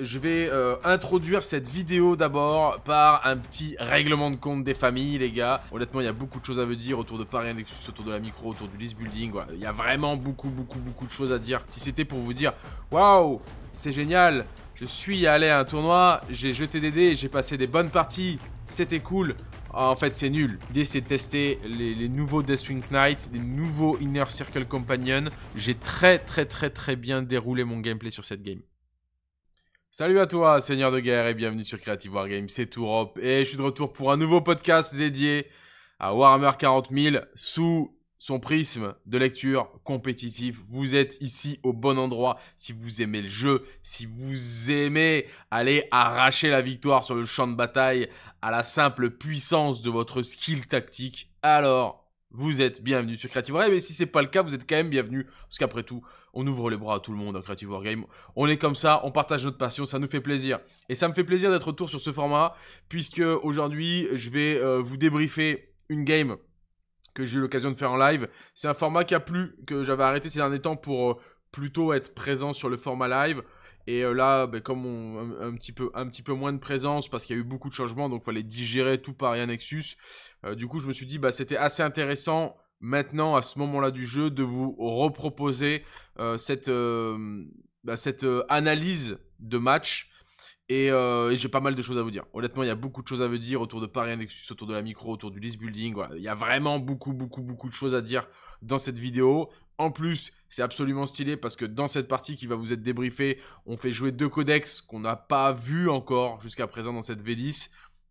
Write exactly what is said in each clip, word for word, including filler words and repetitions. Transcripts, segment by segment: Je vais euh, introduire cette vidéo d'abord par un petit règlement de compte des familles, les gars. Honnêtement, il y a beaucoup de choses à vous dire autour de Pariah Nexus, autour de la micro, autour du list building. Voilà. Il y a vraiment beaucoup, beaucoup, beaucoup de choses à dire. Si c'était pour vous dire, waouh, c'est génial, je suis allé à un tournoi, j'ai jeté des dés, j'ai passé des bonnes parties, c'était cool. En fait, c'est nul. L'idée, c'est de tester les, les nouveaux Deathwing Knight, les nouveaux Inner Circle Companion. J'ai très, très, très, très bien déroulé mon gameplay sur cette game. Salut à toi, seigneur de guerre, et bienvenue sur Creative Wargames, c'est Tout Rob, et je suis de retour pour un nouveau podcast dédié à Warhammer quarante mille sous son prisme de lecture compétitif. Vous êtes ici au bon endroit si vous aimez le jeu, si vous aimez aller arracher la victoire sur le champ de bataille à la simple puissance de votre skill tactique, alors vous êtes bienvenue sur Creative Wargames, et si c'est pas le cas, vous êtes quand même bienvenue, parce qu'après tout, on ouvre les bras à tout le monde en Creative Wargame. On est comme ça, on partage notre passion, ça nous fait plaisir. Et ça me fait plaisir d'être retour sur ce format, puisque aujourd'hui, je vais euh, vous débriefer une game que j'ai eu l'occasion de faire en live. C'est un format qui a plu, que j'avais arrêté ces derniers temps pour euh, plutôt être présent sur le format live. Et euh, là, bah, comme on un, un, petit peu, un petit peu moins de présence, parce qu'il y a eu beaucoup de changements, donc il fallait digérer tout Pariah Nexus. Euh, du coup, je me suis dit, bah, c'était assez intéressant maintenant, à ce moment-là du jeu, de vous reproposer euh, cette, euh, bah, cette euh, analyse de match. Et, euh, et j'ai pas mal de choses à vous dire. Honnêtement, il y a beaucoup de choses à vous dire autour de Pariah Nexus, autour de la micro, autour du list building. Voilà. Il y a vraiment beaucoup, beaucoup, beaucoup de choses à dire dans cette vidéo. En plus, c'est absolument stylé parce que dans cette partie qui va vous être débriefée, on fait jouer deux codex qu'on n'a pas vus encore jusqu'à présent dans cette V dix.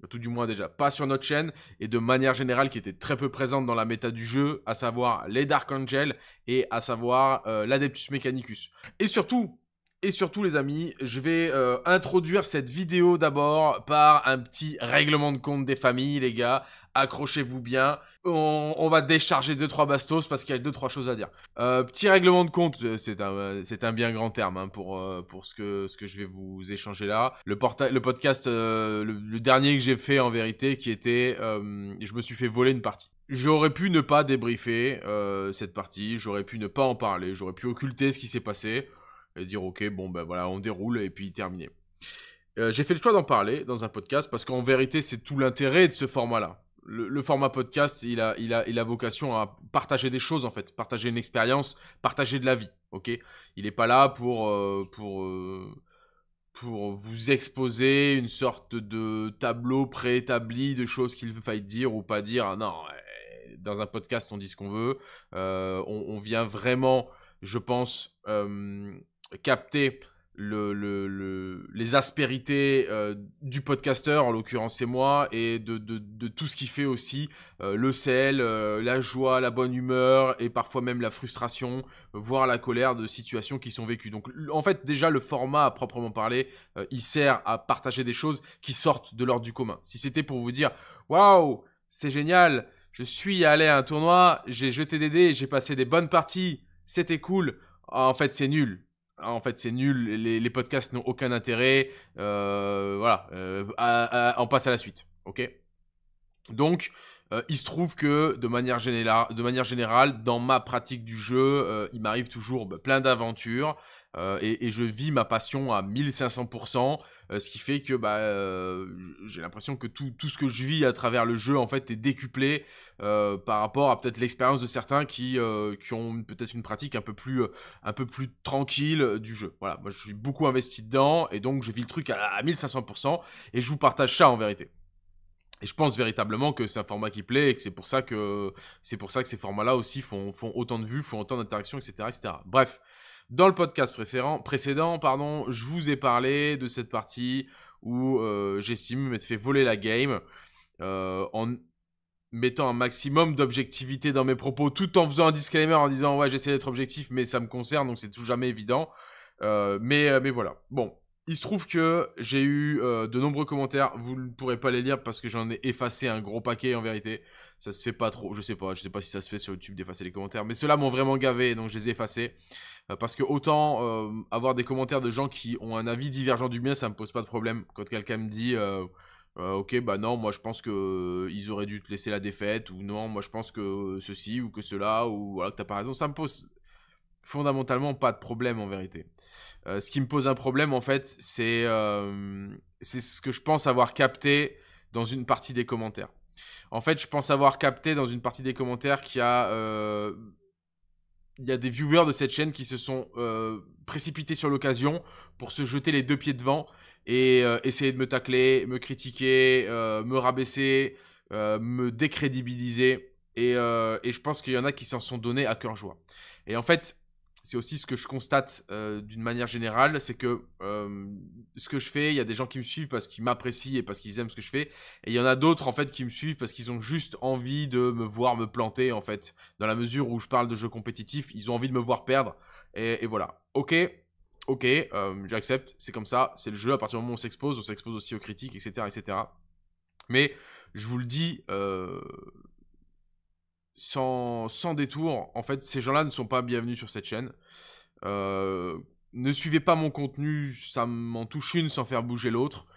Tout du moins déjà pas sur notre chaîne, et de manière générale qui était très peu présente dans la méta du jeu, à savoir les Dark Angels et à savoir euh, l'Adeptus Mechanicus. Et surtout, et surtout les amis, je vais euh, introduire cette vidéo d'abord par un petit règlement de compte des familles, les gars. Accrochez-vous bien, on, on va décharger deux trois bastos parce qu'il y a deux trois choses à dire. Euh, petit règlement de compte, c'est un, c'est un bien grand terme hein, pour, euh, pour ce, que, ce que je vais vous échanger là. Le, le podcast, euh, le, le dernier que j'ai fait en vérité, qui était euh, « Je me suis fait voler une partie ». J'aurais pu ne pas débriefer euh, cette partie, j'aurais pu ne pas en parler, j'aurais pu occulter ce qui s'est passé et dire « Ok, bon ben voilà, on déroule et puis terminé ». Euh, j'ai fait le choix d'en parler dans un podcast parce qu'en vérité, c'est tout l'intérêt de ce format-là. Le, le format podcast, il a, il, a, il a vocation à partager des choses, en fait. Partager une expérience, partager de la vie, ok? Il n'est pas là pour, euh, pour, euh, pour vous exposer une sorte de tableau préétabli de choses qu'il faille dire ou pas dire. Non, dans un podcast, on dit ce qu'on veut. Euh, on, on vient vraiment, je pense, euh, capter... Le, le, le, les aspérités euh, du podcasteur, en l'occurrence c'est moi, et de, de, de tout ce qui fait aussi euh, le sel, euh, la joie, la bonne humeur, et parfois même la frustration, voire la colère de situations qui sont vécues. Donc en fait déjà le format à proprement parler, euh, il sert à partager des choses qui sortent de l'ordre du commun. Si c'était pour vous dire « Waouh, c'est génial, je suis allé à un tournoi, j'ai jeté des dés, j'ai passé des bonnes parties, c'était cool », en fait c'est nul. En fait, c'est nul, les, les podcasts n'ont aucun intérêt, euh, voilà, euh, à, à, on passe à la suite, ok? Donc, euh, il se trouve que, de manière, générale, de manière générale, dans ma pratique du jeu, euh, il m'arrive toujours bah, plein d'aventures, euh, et, et je vis ma passion à mille cinq cents pour cent, euh, ce qui fait que bah, euh, j'ai l'impression que tout, tout ce que je vis à travers le jeu, en fait, est décuplé euh, par rapport à peut-être l'expérience de certains qui, euh, qui ont peut-être une pratique un peu, plus, un peu plus tranquille du jeu. Voilà, moi, je suis beaucoup investi dedans, et donc je vis le truc à, à mille cinq cents pour cent, et je vous partage ça en vérité. Et je pense véritablement que c'est un format qui plaît et que c'est pour ça que c'est pour ça que ces formats-là aussi font, font autant de vues, font autant d'interactions, et cetera, et cetera. Bref, dans le podcast préférant, précédent, pardon, je vous ai parlé de cette partie où euh, j'estime m'être fait voler la game euh, en mettant un maximum d'objectivité dans mes propos, tout en faisant un disclaimer en disant ouais j'essaie d'être objectif, mais ça me concerne donc c'est tout jamais évident. Euh, mais mais voilà, bon. Il se trouve que j'ai eu euh, de nombreux commentaires, vous ne pourrez pas les lire parce que j'en ai effacé un gros paquet en vérité. Ça se fait pas trop, je sais pas, je sais pas si ça se fait sur YouTube d'effacer les commentaires, mais ceux-là m'ont vraiment gavé, donc je les ai effacés. Euh, parce que autant euh, avoir des commentaires de gens qui ont un avis divergent du mien, ça me pose pas de problème. Quand quelqu'un me dit euh, euh, ok bah non, moi je pense que ils auraient dû te laisser la défaite, ou non, moi je pense que ceci ou que cela, ou voilà que t'as pas raison, ça me pose... fondamentalement pas de problème en vérité. Euh, ce qui me pose un problème en fait, c'est euh, c'est ce que je pense avoir capté dans une partie des commentaires. En fait, je pense avoir capté dans une partie des commentaires qu'il y a... Euh, il y a des viewers de cette chaîne qui se sont euh, précipités sur l'occasion pour se jeter les deux pieds devant et euh, essayer de me tacler, me critiquer, euh, me rabaisser, euh, me décrédibiliser. Et, euh, et je pense qu'il y en a qui s'en sont donnés à cœur joie. Et en fait, c'est aussi ce que je constate euh, d'une manière générale, c'est que euh, ce que je fais, il y a des gens qui me suivent parce qu'ils m'apprécient et parce qu'ils aiment ce que je fais. Et il y en a d'autres en fait qui me suivent parce qu'ils ont juste envie de me voir me planter en fait. Dans la mesure où je parle de jeux compétitifs, ils ont envie de me voir perdre. Et, et voilà. Ok, ok, euh, j'accepte, c'est comme ça, c'est le jeu. À partir du moment où on s'expose, on s'expose aussi aux critiques, et cetera, et cetera. Mais je vous le dis... Euh Sans, sans détour, en fait, ces gens-là ne sont pas bienvenus sur cette chaîne. Euh, ne suivez pas mon contenu, ça m'en touche une sans faire bouger l'autre.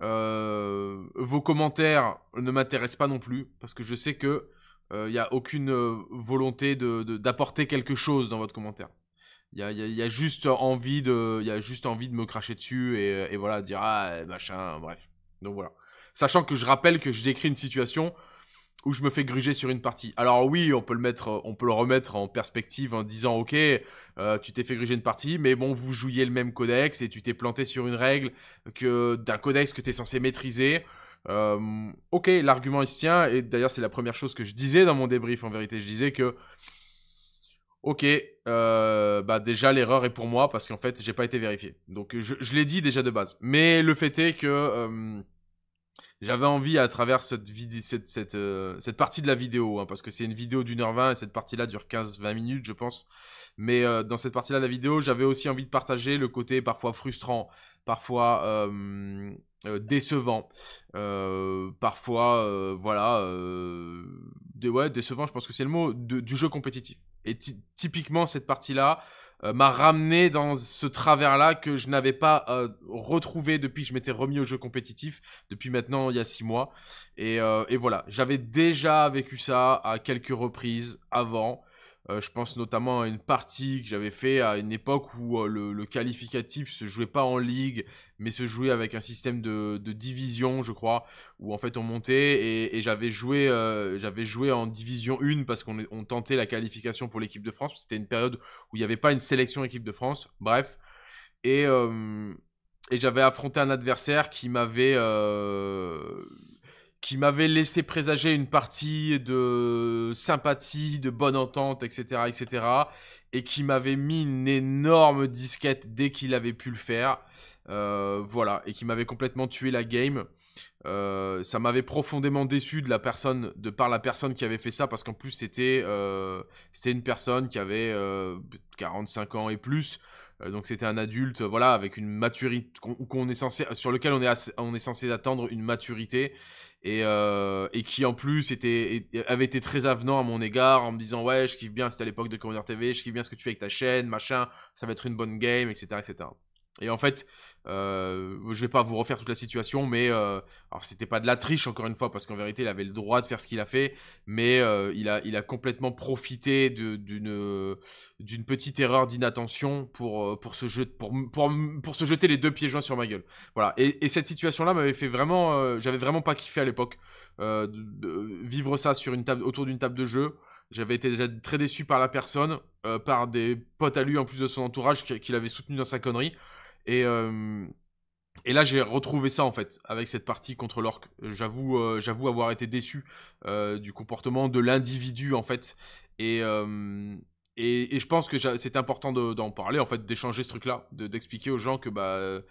Euh, vos commentaires ne m'intéressent pas non plus, parce que je sais que euh, n'y a aucune volonté de, de, d'apporter quelque chose dans votre commentaire. Il y a, y a, y a juste envie de, y a juste envie de me cracher dessus et, et voilà, dire « Ah, machin, bref. » Donc voilà. Sachant que je rappelle que je décris une situation... où je me fais gruger sur une partie. Alors oui, on peut le mettre, on peut le remettre en perspective en disant « Ok, euh, tu t'es fait gruger une partie, mais bon, vous jouiez le même codex et tu t'es planté sur une règle que d'un codex que tu es censé maîtriser. Euh, » Ok, l'argument il se tient. Et d'ailleurs, c'est la première chose que je disais dans mon débrief en vérité. Je disais que « Ok, euh, bah déjà l'erreur est pour moi parce qu'en fait, j'ai pas été vérifié. » Donc je, je l'ai dit déjà de base. Mais le fait est que... Euh, J'avais envie à travers cette, cette, cette, euh, cette partie de la vidéo, hein, parce que c'est une vidéo d'une heure vingt et cette partie-là dure quinze vingt minutes, je pense. Mais euh, dans cette partie-là de la vidéo, j'avais aussi envie de partager le côté parfois frustrant, parfois euh, euh, décevant, euh, parfois, euh, voilà, euh, de, ouais, décevant, je pense que c'est le mot, de, du jeu compétitif. Et typiquement, cette partie-là euh, m'a ramené dans ce travers-là que je n'avais pas euh, retrouvé depuis que je m'étais remis au jeu compétitif, depuis maintenant, il y a six mois. Et, euh, et voilà, j'avais déjà vécu ça à quelques reprises avant. Euh, je pense notamment à une partie que j'avais fait à une époque où euh, le, le qualificatif se jouait pas en ligue, mais se jouait avec un système de, de division, je crois, où en fait on montait et, et j'avais joué, euh, j'avais joué en division un parce qu'on on tentait la qualification pour l'équipe de France. C'était une période où il n'y avait pas une sélection équipe de France, bref. Et, euh, et j'avais affronté un adversaire qui m'avait... Euh, qui m'avait laissé présager une partie de sympathie, de bonne entente, et cetera, et cetera, et qui m'avait mis une énorme disquette dès qu'il avait pu le faire, euh, voilà, et qui m'avait complètement tué la game. Euh, ça m'avait profondément déçu de la personne, de par la personne qui avait fait ça, parce qu'en plus c'était, euh, c'était une personne qui avait euh, quarante-cinq ans et plus. Donc c'était un adulte, voilà, avec une maturité qu'on, qu'on est censé, sur lequel on est, assez, on est censé attendre une maturité et, euh, et qui en plus était, avait été très avenant à mon égard en me disant « Ouais, je kiffe bien, c'était à l'époque de Commander T V, je kiffe bien ce que tu fais avec ta chaîne, machin, ça va être une bonne game, et cetera et cetera » Et en fait, euh, je ne vais pas vous refaire toute la situation, mais euh, alors c'était pas de la triche encore une fois, parce qu'en vérité, il avait le droit de faire ce qu'il a fait, mais euh, il, a, il a complètement profité d'une d'une petite erreur d'inattention pour, pour, pour, pour, pour se jeter les deux pieds joints sur ma gueule. Voilà. Et, et cette situation-là m'avait fait vraiment, euh, j'avais vraiment pas kiffé à l'époque euh, de, de vivre ça sur une table, autour d'une table de jeu. J'avais été déjà très déçu par la personne, euh, par des potes à lui en plus de son entourage qui, qui l'avaient soutenu dans sa connerie. Et, euh, et là, j'ai retrouvé ça, en fait, avec cette partie contre l'orc. J'avoue euh, j'avoue avoir été déçu euh, du comportement de l'individu, en fait. Et, euh, et, et je pense que c'est important d'en parler, en fait, d'échanger ce truc-là, d'expliquer aux gens que... bah,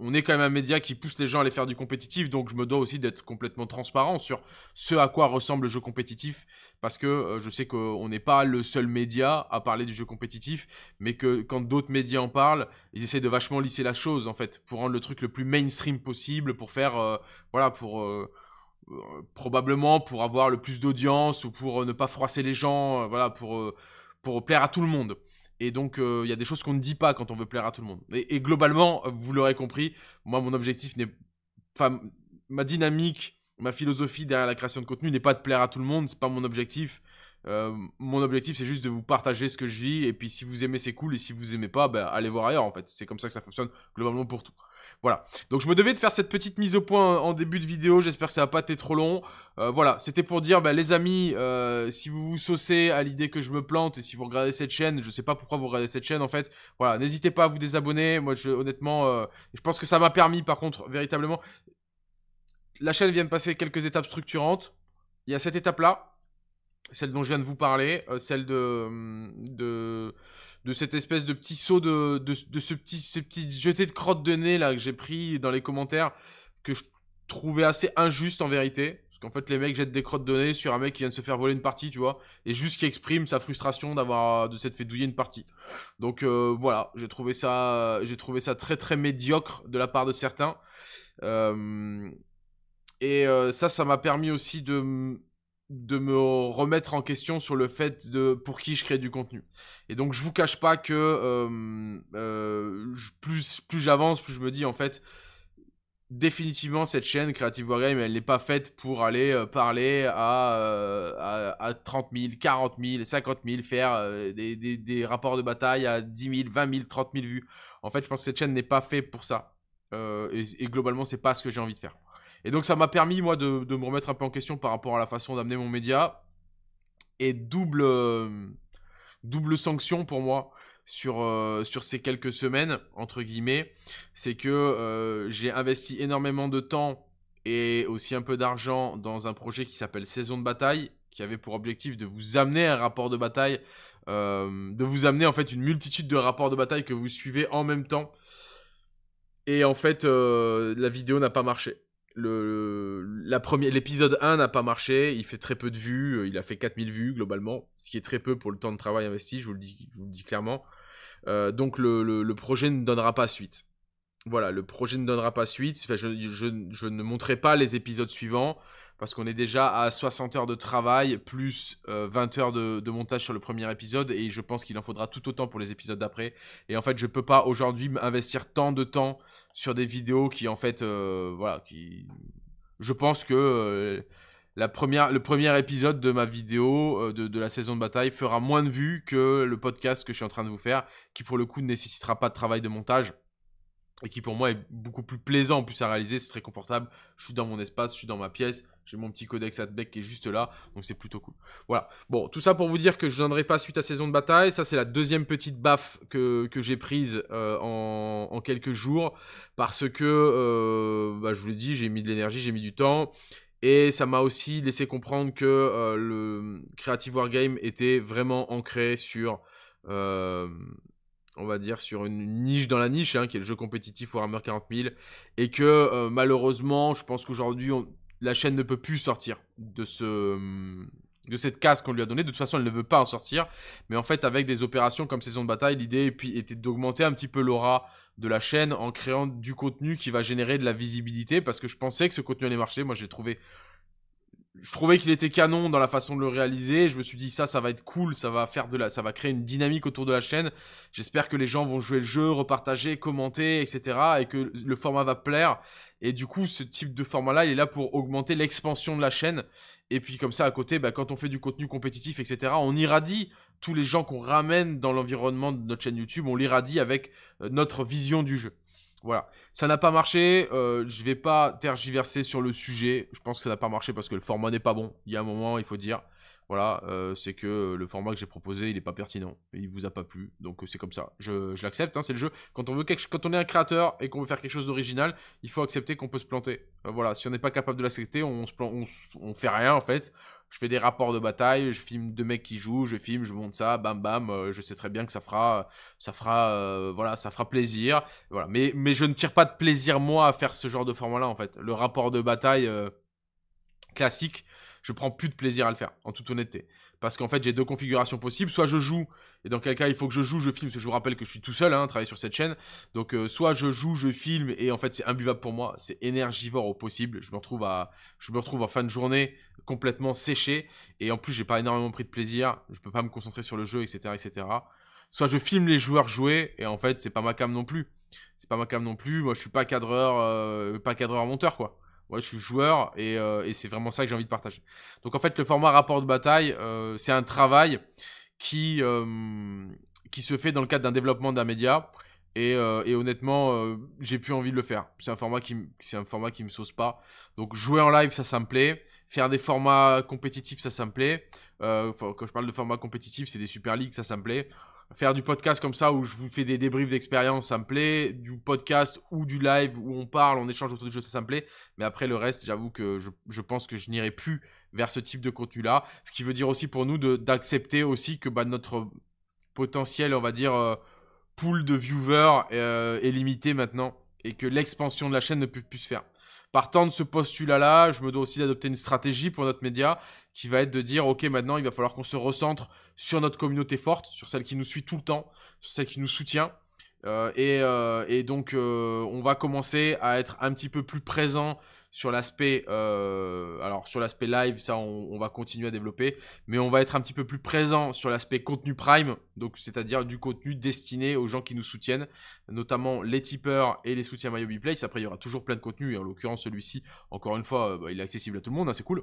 on est quand même un média qui pousse les gens à aller faire du compétitif, donc je me dois aussi d'être complètement transparent sur ce à quoi ressemble le jeu compétitif, parce que euh, je sais qu'on n'est pas le seul média à parler du jeu compétitif, mais que quand d'autres médias en parlent, ils essaient de vachement lisser la chose, en fait, pour rendre le truc le plus mainstream possible, pour faire, euh, voilà, pour... Euh, euh, probablement pour avoir le plus d'audience, ou pour euh, ne pas froisser les gens, euh, voilà, pour, euh, pour plaire à tout le monde. Et donc, il euh, y a des choses qu'on ne dit pas quand on veut plaire à tout le monde. Et, et globalement, vous l'aurez compris, moi, mon objectif n'est... Enfin, ma dynamique, ma philosophie derrière la création de contenu n'est pas de plaire à tout le monde. C'est pas mon objectif. Euh, mon objectif, c'est juste de vous partager ce que je vis. Et puis, si vous aimez, c'est cool. Et si vous aimez pas, bah, allez voir ailleurs, en fait. C'est comme ça que ça fonctionne globalement pour tout. Voilà. Donc, je me devais de faire cette petite mise au point en début de vidéo. J'espère que ça n'a pas été trop long. Euh, voilà. C'était pour dire, bah, les amis, euh, si vous vous saucez à l'idée que je me plante et si vous regardez cette chaîne, je sais pas pourquoi vous regardez cette chaîne, en fait. Voilà. N'hésitez pas à vous désabonner. Moi, je, honnêtement, euh, je pense que ça m'a permis, par contre, véritablement... La chaîne vient de passer quelques étapes structurantes. Il y a cette étape-là, celle dont je viens de vous parler, euh, celle de, de, de cette espèce de petit saut, de, de, de ce petit, ce petit jeté de crotte de nez là que j'ai pris dans les commentaires, que je trouvais assez injuste en vérité. Parce qu'en fait, les mecs jettent des crottes de nez sur un mec qui vient de se faire voler une partie, tu vois, et juste qui exprime sa frustration d'avoir de s'être fait douiller une partie. Donc euh, voilà, j'ai trouvé ça, j'ai trouvé ça très très médiocre de la part de certains. Euh... Et euh, ça, ça m'a permis aussi de, de me remettre en question sur le fait de pour qui je crée du contenu. Et donc, je vous cache pas que euh, euh, plus, plus j'avance, plus je me dis, en fait, définitivement, cette chaîne Creative Wargames, elle n'est pas faite pour aller euh, parler à, euh, à, à trente mille, quarante mille, cinquante mille, faire euh, des, des, des rapports de bataille à dix mille, vingt mille, trente mille vues. En fait, je pense que cette chaîne n'est pas faite pour ça. Euh, et, et globalement, c'est pas ce que j'ai envie de faire. Et donc, ça m'a permis, moi, de, de me remettre un peu en question par rapport à la façon d'amener mon média. Et double, euh, double sanction pour moi sur, euh, sur ces quelques semaines, entre guillemets. C'est que euh, j'ai investi énormément de temps et aussi un peu d'argent dans un projet qui s'appelle Saison de Bataille, qui avait pour objectif de vous amener un rapport de bataille, euh, de vous amener, en fait, une multitude de rapports de bataille que vous suivez en même temps. Et en fait, euh, la vidéo n'a pas marché. Le, la première, l'épisode un n'a pas marché, il fait très peu de vues, il a fait quatre mille vues globalement, ce qui est très peu pour le temps de travail investi, je vous le dis, je vous le dis clairement. Euh, donc le, le, le projet ne donnera pas suite. Voilà, le projet ne donnera pas suite, enfin, je, je, je ne montrerai pas les épisodes suivants, parce qu'on est déjà à soixante heures de travail, plus euh, vingt heures de, de montage sur le premier épisode, et je pense qu'il en faudra tout autant pour les épisodes d'après. Et en fait, je peux pas aujourd'hui investir tant de temps sur des vidéos qui, en fait, euh, voilà, qui... Je pense que euh, la première, le premier épisode de ma vidéo, euh, de, de la saison de bataille, fera moins de vues que le podcast que je suis en train de vous faire, qui pour le coup ne nécessitera pas de travail de montage. Et qui pour moi est beaucoup plus plaisant en plus à réaliser, c'est très confortable. Je suis dans mon espace, je suis dans ma pièce, j'ai mon petit codex Adbec qui est juste là, donc c'est plutôt cool. Voilà, bon, tout ça pour vous dire que je ne donnerai pas suite à Saison de Bataille. Ça, c'est la deuxième petite baffe que, que j'ai prise euh, en, en quelques jours, parce que, euh, bah, je vous l'ai dit, j'ai mis de l'énergie, j'ai mis du temps. Et ça m'a aussi laissé comprendre que euh, le Creative Wargame était vraiment ancré sur... Euh, on va dire, sur une niche dans la niche, hein, qui est le jeu compétitif Warhammer quarante mille, et que euh, malheureusement, je pense qu'aujourd'hui, la chaîne ne peut plus sortir de, ce, de cette case qu'on lui a donnée. De toute façon, elle ne veut pas en sortir, mais en fait, avec des opérations comme Saison de Bataille, l'idée était d'augmenter un petit peu l'aura de la chaîne en créant du contenu qui va générer de la visibilité, parce que je pensais que ce contenu allait marcher. Moi, j'ai trouvé... Je trouvais qu'il était canon dans la façon de le réaliser. Je me suis dit, ça, ça va être cool, ça va faire de la, ça va créer une dynamique autour de la chaîne. J'espère que les gens vont jouer le jeu, repartager, commenter, et cetera. Et que le format va plaire. Et du coup, ce type de format-là, il est là pour augmenter l'expansion de la chaîne. Et puis comme ça, à côté, bah, quand on fait du contenu compétitif, et cetera, on irradie tous les gens qu'on ramène dans l'environnement de notre chaîne YouTube. On l'irradie avec notre vision du jeu. Voilà, ça n'a pas marché, euh, je vais pas tergiverser sur le sujet, je pense que ça n'a pas marché parce que le format n'est pas bon, il y a un moment, il faut dire, voilà, euh, c'est que le format que j'ai proposé, il n'est pas pertinent, il vous a pas plu, donc c'est comme ça, je, je l'accepte, hein, c'est le jeu. Quand on, veut quelque... Quand on est un créateur et qu'on veut faire quelque chose d'original, il faut accepter qu'on peut se planter, euh, voilà, si on n'est pas capable de l'accepter, on se plan... on, on fait rien en fait. Je fais des rapports de bataille, je filme deux mecs qui jouent, je filme, je monte ça, bam bam, euh, je sais très bien que ça fera, ça fera, euh, voilà, ça fera plaisir. Voilà. Mais, mais je ne tire pas de plaisir, moi, à faire ce genre de format-là, en fait. Le rapport de bataille euh, classique, je prends plus de plaisir à le faire, en toute honnêteté. Parce qu'en fait, j'ai deux configurations possibles. Soit je joue, et dans quel cas, il faut que je joue, je filme, parce que je vous rappelle que je suis tout seul, hein, travailler sur cette chaîne. Donc, euh, soit je joue, je filme, et en fait, c'est imbuvable pour moi. C'est énergivore au possible. Je me retrouve à, je me retrouve en fin de journée complètement séché. Et en plus, j'ai pas énormément pris de plaisir. Je peux pas me concentrer sur le jeu, et cetera, et cetera. Soit je filme les joueurs jouer, et en fait, c'est pas ma cam non plus. C'est pas ma cam non plus. Moi, je suis pas cadreur, euh, pas cadreur-monteur, quoi. ouais, je suis joueur et, euh, et c'est vraiment ça que j'ai envie de partager. Donc en fait, le format rapport de bataille, euh, c'est un travail qui, euh, qui se fait dans le cadre d'un développement d'un média. Et, euh, et honnêtement, euh, j'ai plus envie de le faire. C'est un format qui, c'est un format qui me sauce pas. Donc jouer en live, ça, ça me plaît. Faire des formats compétitifs, ça, ça me plaît. Euh, quand je parle de formats compétitifs, c'est des Super League, ça, ça me plaît. Faire du podcast comme ça, où je vous fais des débriefs d'expérience, ça me plaît. Du podcast ou du live, où on parle, on échange autour du jeu, ça, ça me plaît. Mais après, le reste, j'avoue que je, je pense que je n'irai plus vers ce type de contenu-là. Ce qui veut dire aussi pour nous de, d'accepter aussi que bah, notre potentiel, on va dire... Euh, pool de viewers euh, est limité maintenant et que l'expansion de la chaîne ne peut plus se faire. Partant de ce postulat-là, je me dois aussi d'adopter une stratégie pour notre média qui va être de dire « Ok, maintenant, il va falloir qu'on se recentre sur notre communauté forte, sur celle qui nous suit tout le temps, sur celle qui nous soutient. Euh, » et, euh, et donc, euh, on va commencer à être un petit peu plus présent sur l'aspect euh, alors sur l'aspect live, ça, on, on va continuer à développer. Mais on va être un petit peu plus présent sur l'aspect contenu prime, donc c'est-à-dire du contenu destiné aux gens qui nous soutiennent, notamment les tipeurs et les soutiens MyHobbyPlace. Après, il y aura toujours plein de contenu. Et en l'occurrence, celui-ci, encore une fois, bah, il est accessible à tout le monde. Hein, c'est cool.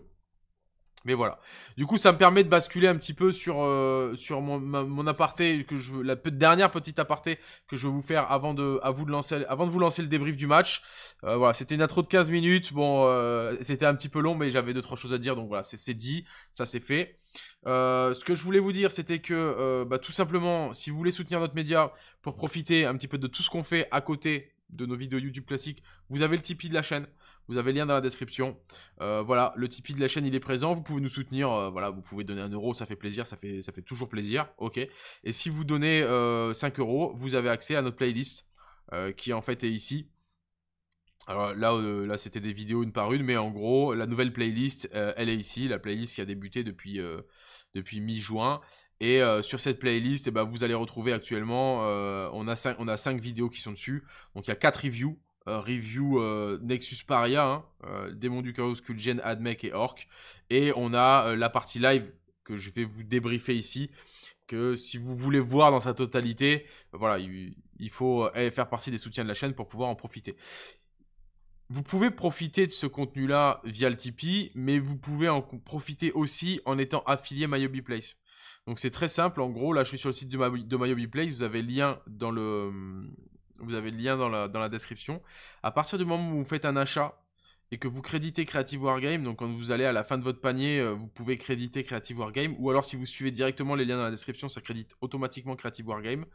Mais voilà. Du coup, ça me permet de basculer un petit peu sur, euh, sur mon, ma, mon aparté, que je, la dernière petite aparté que je vais vous faire avant de, à vous de, lancer, avant de vous lancer le débrief du match. Euh, voilà, c'était une intro de quinze minutes. Bon, euh, c'était un petit peu long, mais j'avais deux trois choses à dire. Donc voilà, c'est dit, ça c'est fait. Euh, ce que je voulais vous dire, c'était que euh, bah, tout simplement, si vous voulez soutenir notre média pour profiter un petit peu de tout ce qu'on fait à côté de nos vidéos YouTube classiques, vous avez le Tipeee de la chaîne. Vous avez le lien dans la description. Euh, voilà, le Tipeee de la chaîne, il est présent. Vous pouvez nous soutenir. Euh, voilà, vous pouvez donner un euro, ça fait plaisir, ça fait, ça fait toujours plaisir. Ok. Et si vous donnez euh, cinq euros, vous avez accès à notre playlist euh, qui en fait est ici. Alors là, euh, là c'était des vidéos une par une, mais en gros, la nouvelle playlist, euh, elle est ici. La playlist qui a débuté depuis, euh, depuis mi-juin. Et euh, sur cette playlist, eh ben, vous allez retrouver actuellement, euh, on a cinq vidéos qui sont dessus. Donc il y a quatre reviews. Euh, review euh, Nexus Paria, hein, euh, Démon du Chaos, Kul'jen, Admech et Orc. Et on a euh, la partie live que je vais vous débriefer ici, que si vous voulez voir dans sa totalité, euh, voilà, il, il faut euh, faire partie des soutiens de la chaîne pour pouvoir en profiter. Vous pouvez profiter de ce contenu-là via le Tipeee, mais vous pouvez en profiter aussi en étant affilié MyHobbyPlace. Donc c'est très simple, en gros, là je suis sur le site de, My, de MyHobbyPlace, vous avez le lien dans le... Vous avez le lien dans la, dans la description. À partir du moment où vous faites un achat et que vous créditez Creative Wargames, donc quand vous allez à la fin de votre panier, vous pouvez créditer Creative Wargames, ou alors si vous suivez directement les liens dans la description, ça crédite automatiquement Creative Wargames.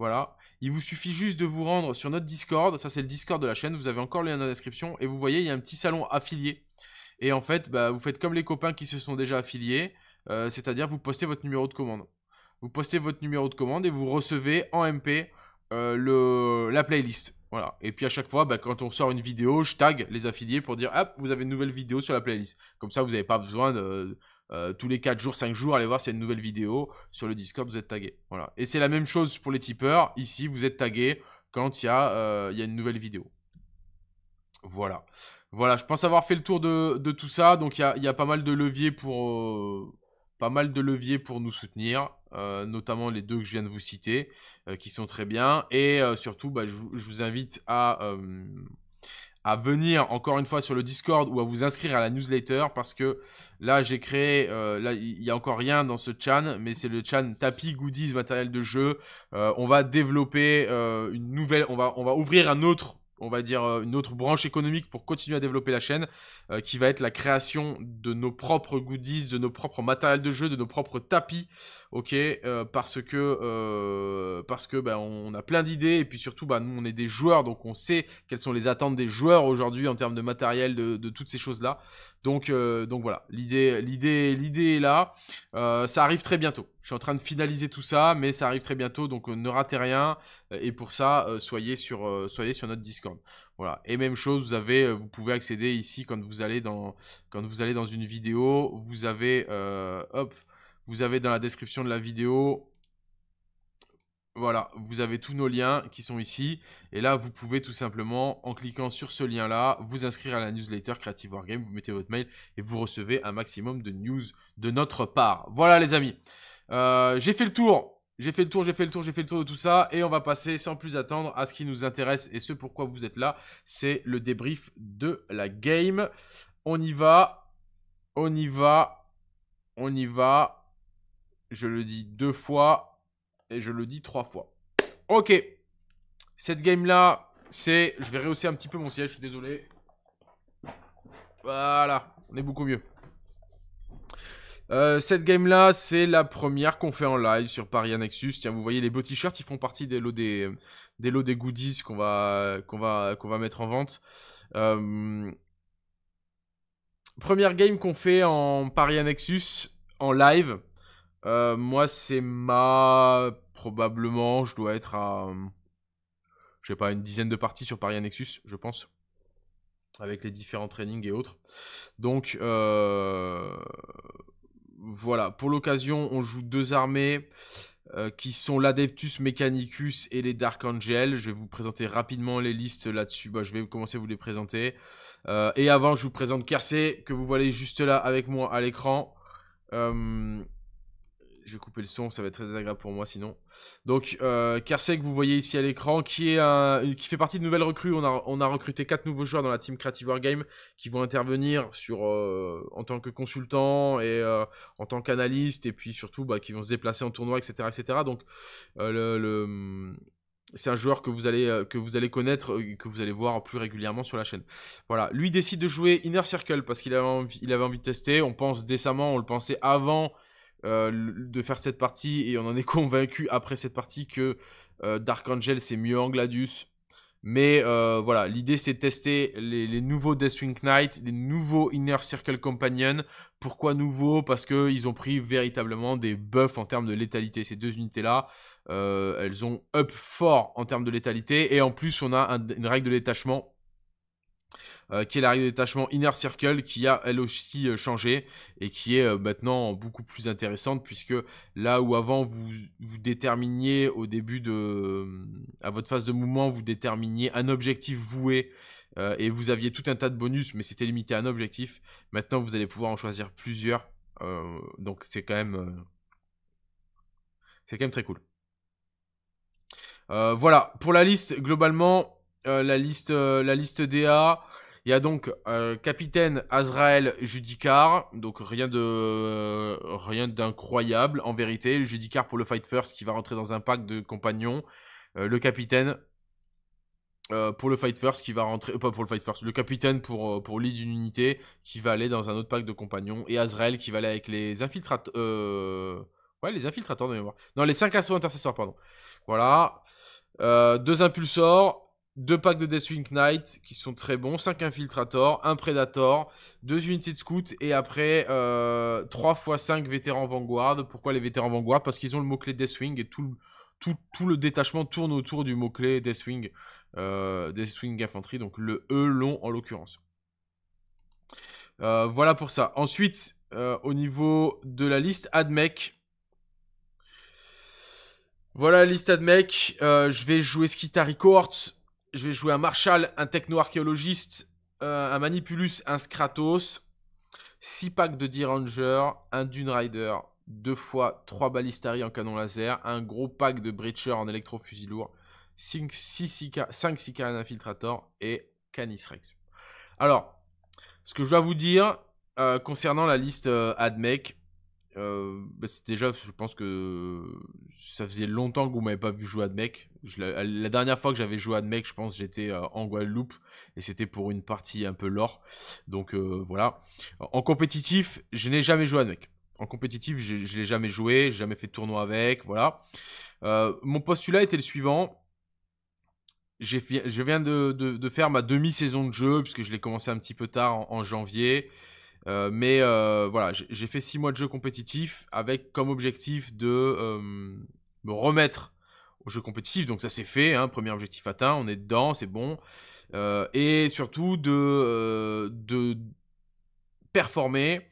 Voilà. Il vous suffit juste de vous rendre sur notre Discord. Ça, c'est le Discord de la chaîne. Vous avez encore le lien dans la description. Et vous voyez, il y a un petit salon affilié. Et en fait, bah, vous faites comme les copains qui se sont déjà affiliés, euh, c'est-à-dire vous postez votre numéro de commande. Vous postez votre numéro de commande et vous recevez en M P... Euh, le, la playlist, voilà. Et puis à chaque fois, bah, quand on ressort une vidéo, je tag les affiliés pour dire « Hop, vous avez une nouvelle vidéo sur la playlist ». Comme ça, vous n'avez pas besoin de euh, tous les quatre jours, cinq jours, aller voir s'il y a une nouvelle vidéo. Sur le Discord, vous êtes tagué. Voilà. Et c'est la même chose pour les tipeurs. Ici, vous êtes tagué quand il y, euh, y a une nouvelle vidéo. Voilà. Voilà, je pense avoir fait le tour de, de tout ça. Donc, il y a, y a pas mal de leviers pour, euh, pas mal de leviers pour nous soutenir. Euh, notamment les deux que je viens de vous citer, euh, qui sont très bien. Et euh, surtout, bah, je, je vous invite à, euh, à venir encore une fois sur le Discord ou à vous inscrire à la newsletter, parce que là, j'ai créé, euh, là, il n'y a encore rien dans ce chan, mais c'est le chan tapis, goodies, matériel de jeu. Euh, on va développer euh, une nouvelle, on va, on va ouvrir un autre, on va dire une autre branche économique pour continuer à développer la chaîne, euh, qui va être la création de nos propres goodies, de nos propres matériels de jeu, de nos propres tapis, ok, euh, parce que, euh, parce que bah, on a plein d'idées, et puis surtout, bah, nous, on est des joueurs, donc on sait quelles sont les attentes des joueurs aujourd'hui en termes de matériel, de, de toutes ces choses-là. Donc, euh, donc voilà, l'idée est là, euh, ça arrive très bientôt. Je suis en train de finaliser tout ça, mais ça arrive très bientôt, donc euh, ne ratez rien. Et pour ça, euh, soyez, sur, euh, soyez sur notre Discord. Voilà. Et même chose, vous, avez, euh, vous pouvez accéder ici quand vous allez dans, quand vous allez dans une vidéo. Vous avez, euh, hop, vous avez dans la description de la vidéo... Voilà, vous avez tous nos liens qui sont ici. Et là, vous pouvez tout simplement, en cliquant sur ce lien-là, vous inscrire à la newsletter Creative Wargame. Vous mettez votre mail et vous recevez un maximum de news de notre part. Voilà, les amis. Euh, j'ai fait le tour. J'ai fait le tour, j'ai fait le tour, j'ai fait le tour de tout ça. Et on va passer sans plus attendre à ce qui nous intéresse et ce pourquoi vous êtes là. C'est le débrief de la game. On y va. On y va. On y va. Je le dis deux fois. Et je le dis trois fois. Ok. Cette game-là, c'est... Je vais rehausser un petit peu mon siège, je suis désolé. Voilà. On est beaucoup mieux. Euh, cette game-là, c'est la première qu'on fait en live sur Pariah Nexus. Tiens, vous voyez, les beaux t-shirts, ils font partie des lots des, des, lots des goodies qu'on va, qu'on va, qu'on va mettre en vente. Euh... Première game qu'on fait en Pariah Nexus, en live. Euh, moi, c'est ma... Probablement, je dois être à... Je sais pas, une dizaine de parties sur Pariah Nexus, je pense. Avec les différents trainings et autres. Donc, euh... voilà. Pour l'occasion, on joue deux armées euh, qui sont l'Adeptus Mechanicus et les Dark Angels. Je vais vous présenter rapidement les listes là-dessus. Bah, je vais commencer à vous les présenter. Euh, et avant, je vous présente Kersé, que vous voyez juste là avec moi à l'écran. Euh... Je vais couper le son, ça va être très désagréable pour moi sinon. Donc, euh, Kersé, que vous voyez ici à l'écran, qui, qui fait partie de nouvelles recrues. On a, on a recruté quatre nouveaux joueurs dans la team Creative Wargames qui vont intervenir sur, euh, en tant que consultant et euh, en tant qu'analyste. Et puis surtout, bah, qui vont se déplacer en tournoi, et cetera et cetera. Donc, euh, le, le, c'est un joueur que vous, allez, euh, que vous allez connaître, que vous allez voir plus régulièrement sur la chaîne. Voilà, lui décide de jouer Inner Circle parce qu'il avait envie, il avait envie de tester. On pense décemment, on le pensait avant... Euh, de faire cette partie, et on en est convaincu après cette partie que euh, Dark Angel c'est mieux en Gladius, mais euh, voilà, l'idée c'est de tester les, les nouveaux Deathwing Knight, les nouveaux Inner Circle Companion. Pourquoi nouveaux? Parce qu'ils ont pris véritablement des buffs en termes de létalité. Ces deux unités là, euh, elles ont up fort en termes de létalité, et en plus on a un, une règle de détachement Euh, qui est la règle de détachement Inner Circle, qui a elle aussi euh, changé et qui est euh, maintenant beaucoup plus intéressante, puisque là où avant vous, vous déterminiez au début de... Euh, à votre phase de mouvement, vous déterminiez un objectif voué euh, et vous aviez tout un tas de bonus, mais c'était limité à un objectif. Maintenant, vous allez pouvoir en choisir plusieurs, euh, donc c'est quand même... Euh, c'est quand même très cool. Euh, voilà, pour la liste, globalement... Euh, la, liste, euh, la liste D A, il y a donc euh, Capitaine, Azrael, Judicar, donc rien de euh, rien d'incroyable en vérité. Le Judicar pour le Fight First qui va rentrer dans un pack de compagnons, euh, le Capitaine euh, pour le Fight First qui va rentrer, euh, pas pour le Fight First, le Capitaine pour, euh, pour lead d'une unité qui va aller dans un autre pack de compagnons, et Azrael qui va aller avec les infiltrateurs, euh... ouais les infiltrateurs de mémoire, non les cinq assauts intercesseurs pardon, voilà, euh, deux impulseurs, deux packs de Deathwing Knight qui sont très bons, cinq Infiltrators, un Predator, deux unités de Scout, et après euh, trois fois cinq vétérans Vanguard. Pourquoi les vétérans Vanguard? Parce qu'ils ont le mot-clé Deathwing, et tout, tout, tout le détachement tourne autour du mot-clé Deathwing, euh, Deathwing Infantry, donc le E long en l'occurrence. Euh, voilà pour ça. Ensuite, euh, au niveau de la liste AdMech... Voilà la liste AdMech. Euh, je vais jouer Skitarii Cohort. Je vais jouer un Marshal, un Techno-Archéologiste, euh, un Manipulus, un Kratos, six packs de D-Ranger, un Dune Rider, deux fois trois Balistari en canon laser, un gros pack de Breacher en électro-fusil lourd, cinq Sicarian Infiltrator et Canis Rex. Alors, ce que je dois vous dire euh, concernant la liste euh, AdMech, euh, bah c'est déjà, je pense que ça faisait longtemps que vous m'avez pas vu jouer AdMech. Je, la, la dernière fois que j'avais joué AdMech, je pense j'étais euh, en Guadeloupe, et c'était pour une partie un peu lore. Donc euh, voilà. En compétitif, je n'ai jamais joué AdMech. En compétitif, je ne l'ai jamais joué, j'ai jamais fait de tournoi avec, voilà. Euh, mon postulat était le suivant. J'ai fi, je viens de, de, de faire ma demi-saison de jeu, puisque je l'ai commencé un petit peu tard en, en janvier. Euh, mais euh, voilà, j'ai fait six mois de jeu compétitif avec comme objectif de euh, me remettre au jeu compétitif. Donc ça c'est fait, hein, premier objectif atteint, on est dedans, c'est bon. Euh, et surtout de, euh, de performer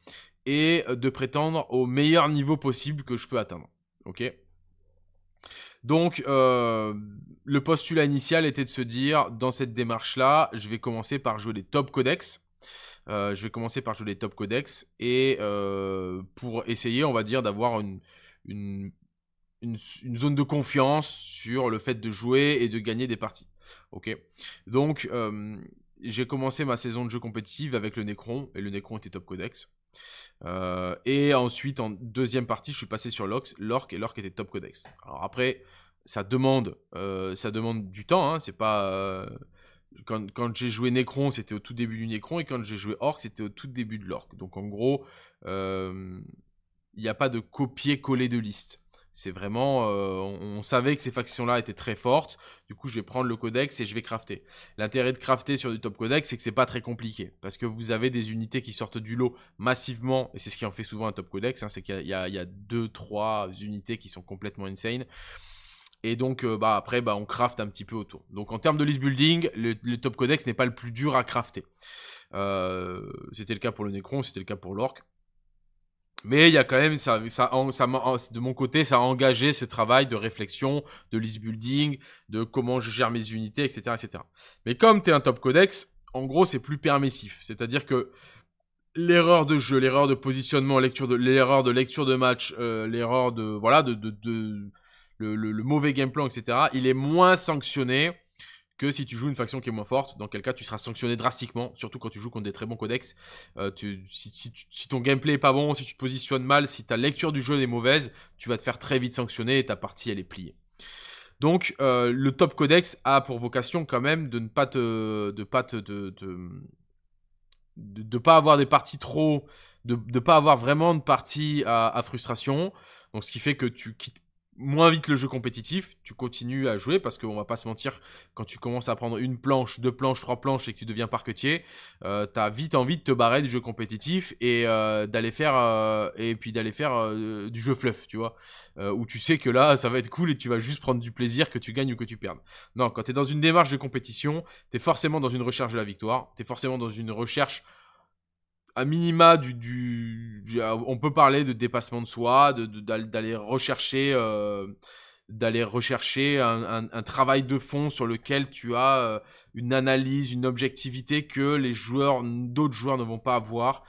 et de prétendre au meilleur niveau possible que je peux atteindre. Ok ? Donc, euh, le postulat initial était de se dire, dans cette démarche-là, je vais commencer par jouer les top codex. Euh, je vais commencer par jouer les top codex et euh, pour essayer, on va dire, d'avoir une, une une, une zone de confiance sur le fait de jouer et de gagner des parties. Ok. Donc, euh, j'ai commencé ma saison de jeu compétitive avec le Necron, et le Necron était top codex. Euh, et ensuite, en deuxième partie, je suis passé sur l'Orc, et l'Orc était top codex. Alors après, ça demande, euh, ça demande du temps, hein, c'est pas... Euh, quand quand j'ai joué Necron, c'était au tout début du Necron, et quand j'ai joué Orc, c'était au tout début de l'Orc. Donc en gros, euh, il n'y a pas de copier-coller de liste. C'est vraiment... Euh, on, on savait que ces factions-là étaient très fortes. Du coup, je vais prendre le codex et je vais crafter. L'intérêt de crafter sur du top codex, c'est que c'est pas très compliqué. Parce que vous avez des unités qui sortent du lot massivement. Et c'est ce qui en fait souvent un top codex. Hein, c'est qu'il y a deux trois unités qui sont complètement insane. Et donc, euh, bah, après, bah, on craft un petit peu autour. Donc, en termes de list building, le, le top codex n'est pas le plus dur à crafter. Euh, c'était le cas pour le Necron, c'était le cas pour l'Orc. Mais il y a quand même, ça, ça, ça, de mon côté, ça a engagé ce travail de réflexion, de list building, de comment je gère mes unités, et cetera et cetera. Mais comme tu es un top codex, en gros, c'est plus permissif. C'est-à-dire que l'erreur de jeu, l'erreur de positionnement, l'erreur de lecture de match, euh, l'erreur de... Voilà, de, de, de le, le, le mauvais game plan, et cetera, il est moins sanctionné que si tu joues une faction qui est moins forte, dans quel cas tu seras sanctionné drastiquement, surtout quand tu joues contre des très bons codex. Euh, tu, si, si, si ton gameplay est pas bon, si tu te positionnes mal, si ta lecture du jeu est mauvaise, tu vas te faire très vite sanctionner et ta partie elle est pliée. Donc euh, le top codex a pour vocation quand même de ne pas te, de pas te, de, de, de, de pas avoir des parties trop, de ne pas avoir vraiment de parties à, à frustration. Donc ce qui fait que tu quittes moins vite le jeu compétitif, tu continues à jouer parce qu'on va pas se mentir, quand tu commences à prendre une planche, deux planches, trois planches et que tu deviens parquetier, euh, tu as vite envie de te barrer du jeu compétitif et euh, d'aller faire euh, et puis d'aller faire euh, du jeu fluff, tu vois, euh, où tu sais que là ça va être cool et tu vas juste prendre du plaisir que tu gagnes ou que tu perdes. Non, quand tu es dans une démarche de compétition, tu es forcément dans une recherche de la victoire, tu es forcément dans une recherche à minima, du, du, du, on peut parler de dépassement de soi, d'aller rechercher, euh, rechercher un, un, un travail de fond sur lequel tu as une analyse, une objectivité que les joueurs, d'autres joueurs ne vont pas avoir.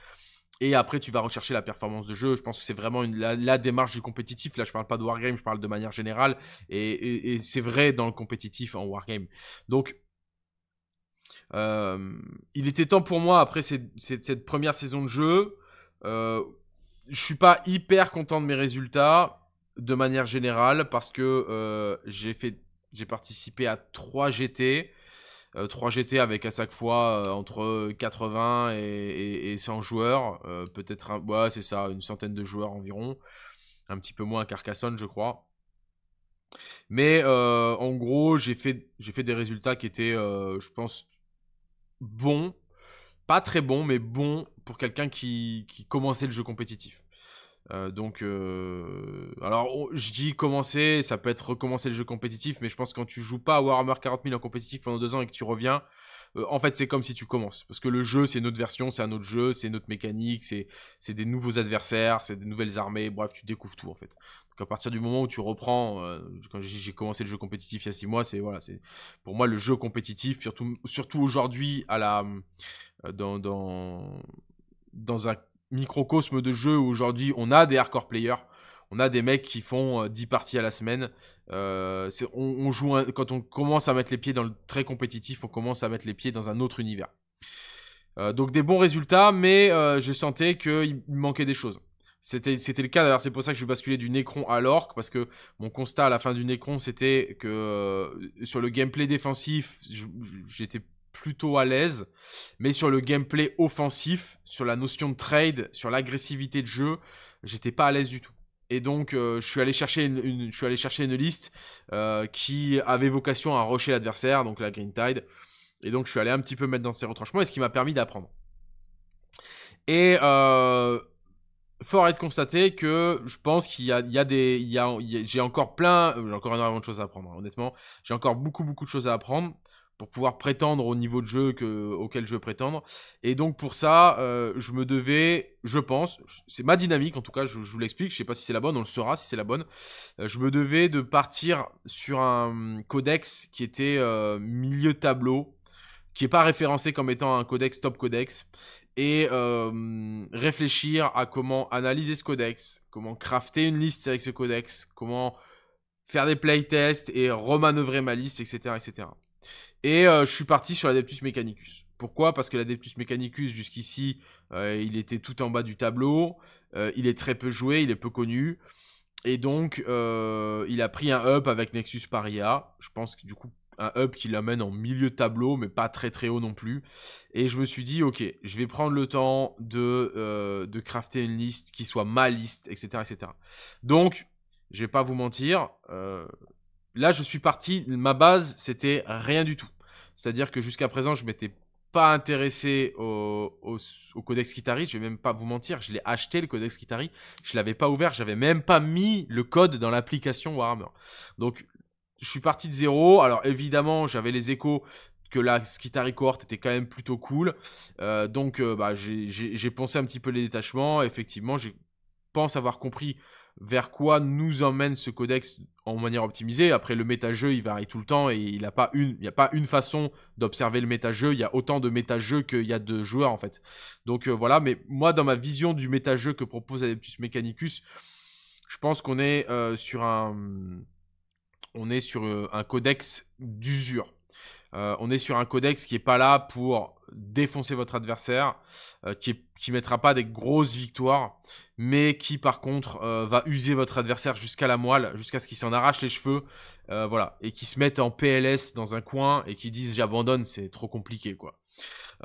Et après, tu vas rechercher la performance de jeu. Je pense que c'est vraiment une, la, la démarche du compétitif. Là, je ne parle pas de Wargame, je parle de manière générale. Et, et, et c'est vrai dans le compétitif en Wargame. Donc, Euh, il était temps pour moi, après cette, cette, cette première saison de jeu, euh, je suis pas hyper content de mes résultats, de manière générale, parce que euh, j'ai fait, j'ai participé à trois G T, euh, trois G T avec à chaque fois euh, entre quatre-vingts et, et, et cent joueurs, euh, peut-être, ouais, c'est ça, une centaine de joueurs environ, un petit peu moins à Carcassonne, je crois. Mais euh, en gros, j'ai fait, j'ai fait des résultats qui étaient, euh, je pense, bons. Pas très bons, mais bons pour quelqu'un qui, qui commençait le jeu compétitif. Euh, donc, euh, alors, je dis commencer, ça peut être recommencer le jeu compétitif, mais je pense que quand tu joues pas à Warhammer quarante mille en compétitif pendant deux ans et que tu reviens, euh, en fait, c'est comme si tu commences. Parce que le jeu, c'est notre version, c'est un autre jeu, c'est notre mécanique, c'est des nouveaux adversaires, c'est des nouvelles armées, bref, tu découvres tout, en fait. Donc, à partir du moment où tu reprends, euh, quand j'ai commencé le jeu compétitif il y a six mois, c'est voilà, c'est pour moi le jeu compétitif, surtout, surtout aujourd'hui, à la, euh, dans, dans, dans un microcosme de jeu où aujourd'hui on a des hardcore players, on a des mecs qui font dix parties à la semaine. Euh, on, on joue un, quand on commence à mettre les pieds dans le très compétitif, on commence à mettre les pieds dans un autre univers. Euh, donc des bons résultats, mais euh, je sentais qu'il manquait des choses. C'était le cas, d'ailleurs c'est pour ça que je suis basculé du Necron à l'Orc, parce que mon constat à la fin du Necron, c'était que euh, sur le gameplay défensif, j'étais plutôt à l'aise, mais sur le gameplay offensif, sur la notion de trade, sur l'agressivité de jeu, j'étais pas à l'aise du tout. Et donc, euh, je suis allé chercher une, une, je suis allé chercher une liste euh, qui avait vocation à rusher l'adversaire, donc la Green Tide. Et donc, je suis allé un petit peu mettre dans ses retranchements, et ce qui m'a permis d'apprendre. Et euh, fort est de constater que je pense qu'il y a, il y a des, il y a, il y a, j'ai encore plein, j'ai encore énormément de choses à apprendre. Hein, honnêtement, j'ai encore beaucoup, beaucoup de choses à apprendre pour pouvoir prétendre au niveau de jeu que, auquel je veux prétendre. Et donc, pour ça, euh, je me devais, je pense, c'est ma dynamique, en tout cas, je, je vous l'explique, je ne sais pas si c'est la bonne, on le saura si c'est la bonne, euh, je me devais de partir sur un codex qui était euh, milieu tableau, qui n'est pas référencé comme étant un codex top codex, et euh, réfléchir à comment analyser ce codex, comment crafter une liste avec ce codex, comment faire des playtests et remanœuvrer ma liste, et cetera et cetera. Et euh, je suis parti sur l'Adeptus Mechanicus. Pourquoi? Parce que l'Adeptus Mechanicus, jusqu'ici, euh, il était tout en bas du tableau. Euh, il est très peu joué, il est peu connu. Et donc, euh, il a pris un up avec Nexus Pariah. Je pense que du coup, un up qui l'amène en milieu de tableau, mais pas très très haut non plus. Et je me suis dit, ok, je vais prendre le temps de, euh, de crafter une liste qui soit ma liste, et cetera et cetera. Donc, je vais pas vous mentir. Euh, là, je suis parti. Ma base, c'était rien du tout. C'est-à-dire que jusqu'à présent, je m'étais pas intéressé au, au, au codex Skitarii, je vais même pas vous mentir, je l'ai acheté le codex Skitarii, je l'avais pas ouvert, j'avais même pas mis le code dans l'application Warhammer. Donc je suis parti de zéro. Alors évidemment, j'avais les échos que la Skitarii Cohort était quand même plutôt cool. Euh, donc euh, bah, j'ai pensé un petit peu les détachements. Effectivement, je pense avoir compris vers quoi nous emmène ce codex en manière optimisée. Après, le méta-jeu, il varie tout le temps et il n'y a, a pas une façon d'observer le méta-jeu. Il y a autant de méta-jeux qu'il y a de joueurs, en fait. Donc, euh, voilà. Mais moi, dans ma vision du méta-jeu que propose Adeptus Mechanicus, je pense qu'on est, euh, sur un, on est sur euh, un codex d'usure. Euh, on est sur un codex qui n'est pas là pour défoncer votre adversaire, euh, qui ne mettra pas des grosses victoires, mais qui par contre euh, va user votre adversaire jusqu'à la moelle, jusqu'à ce qu'il s'en arrache les cheveux, euh, voilà, et qui se mette en P L S dans un coin et qui disent j'abandonne, c'est trop compliqué, quoi.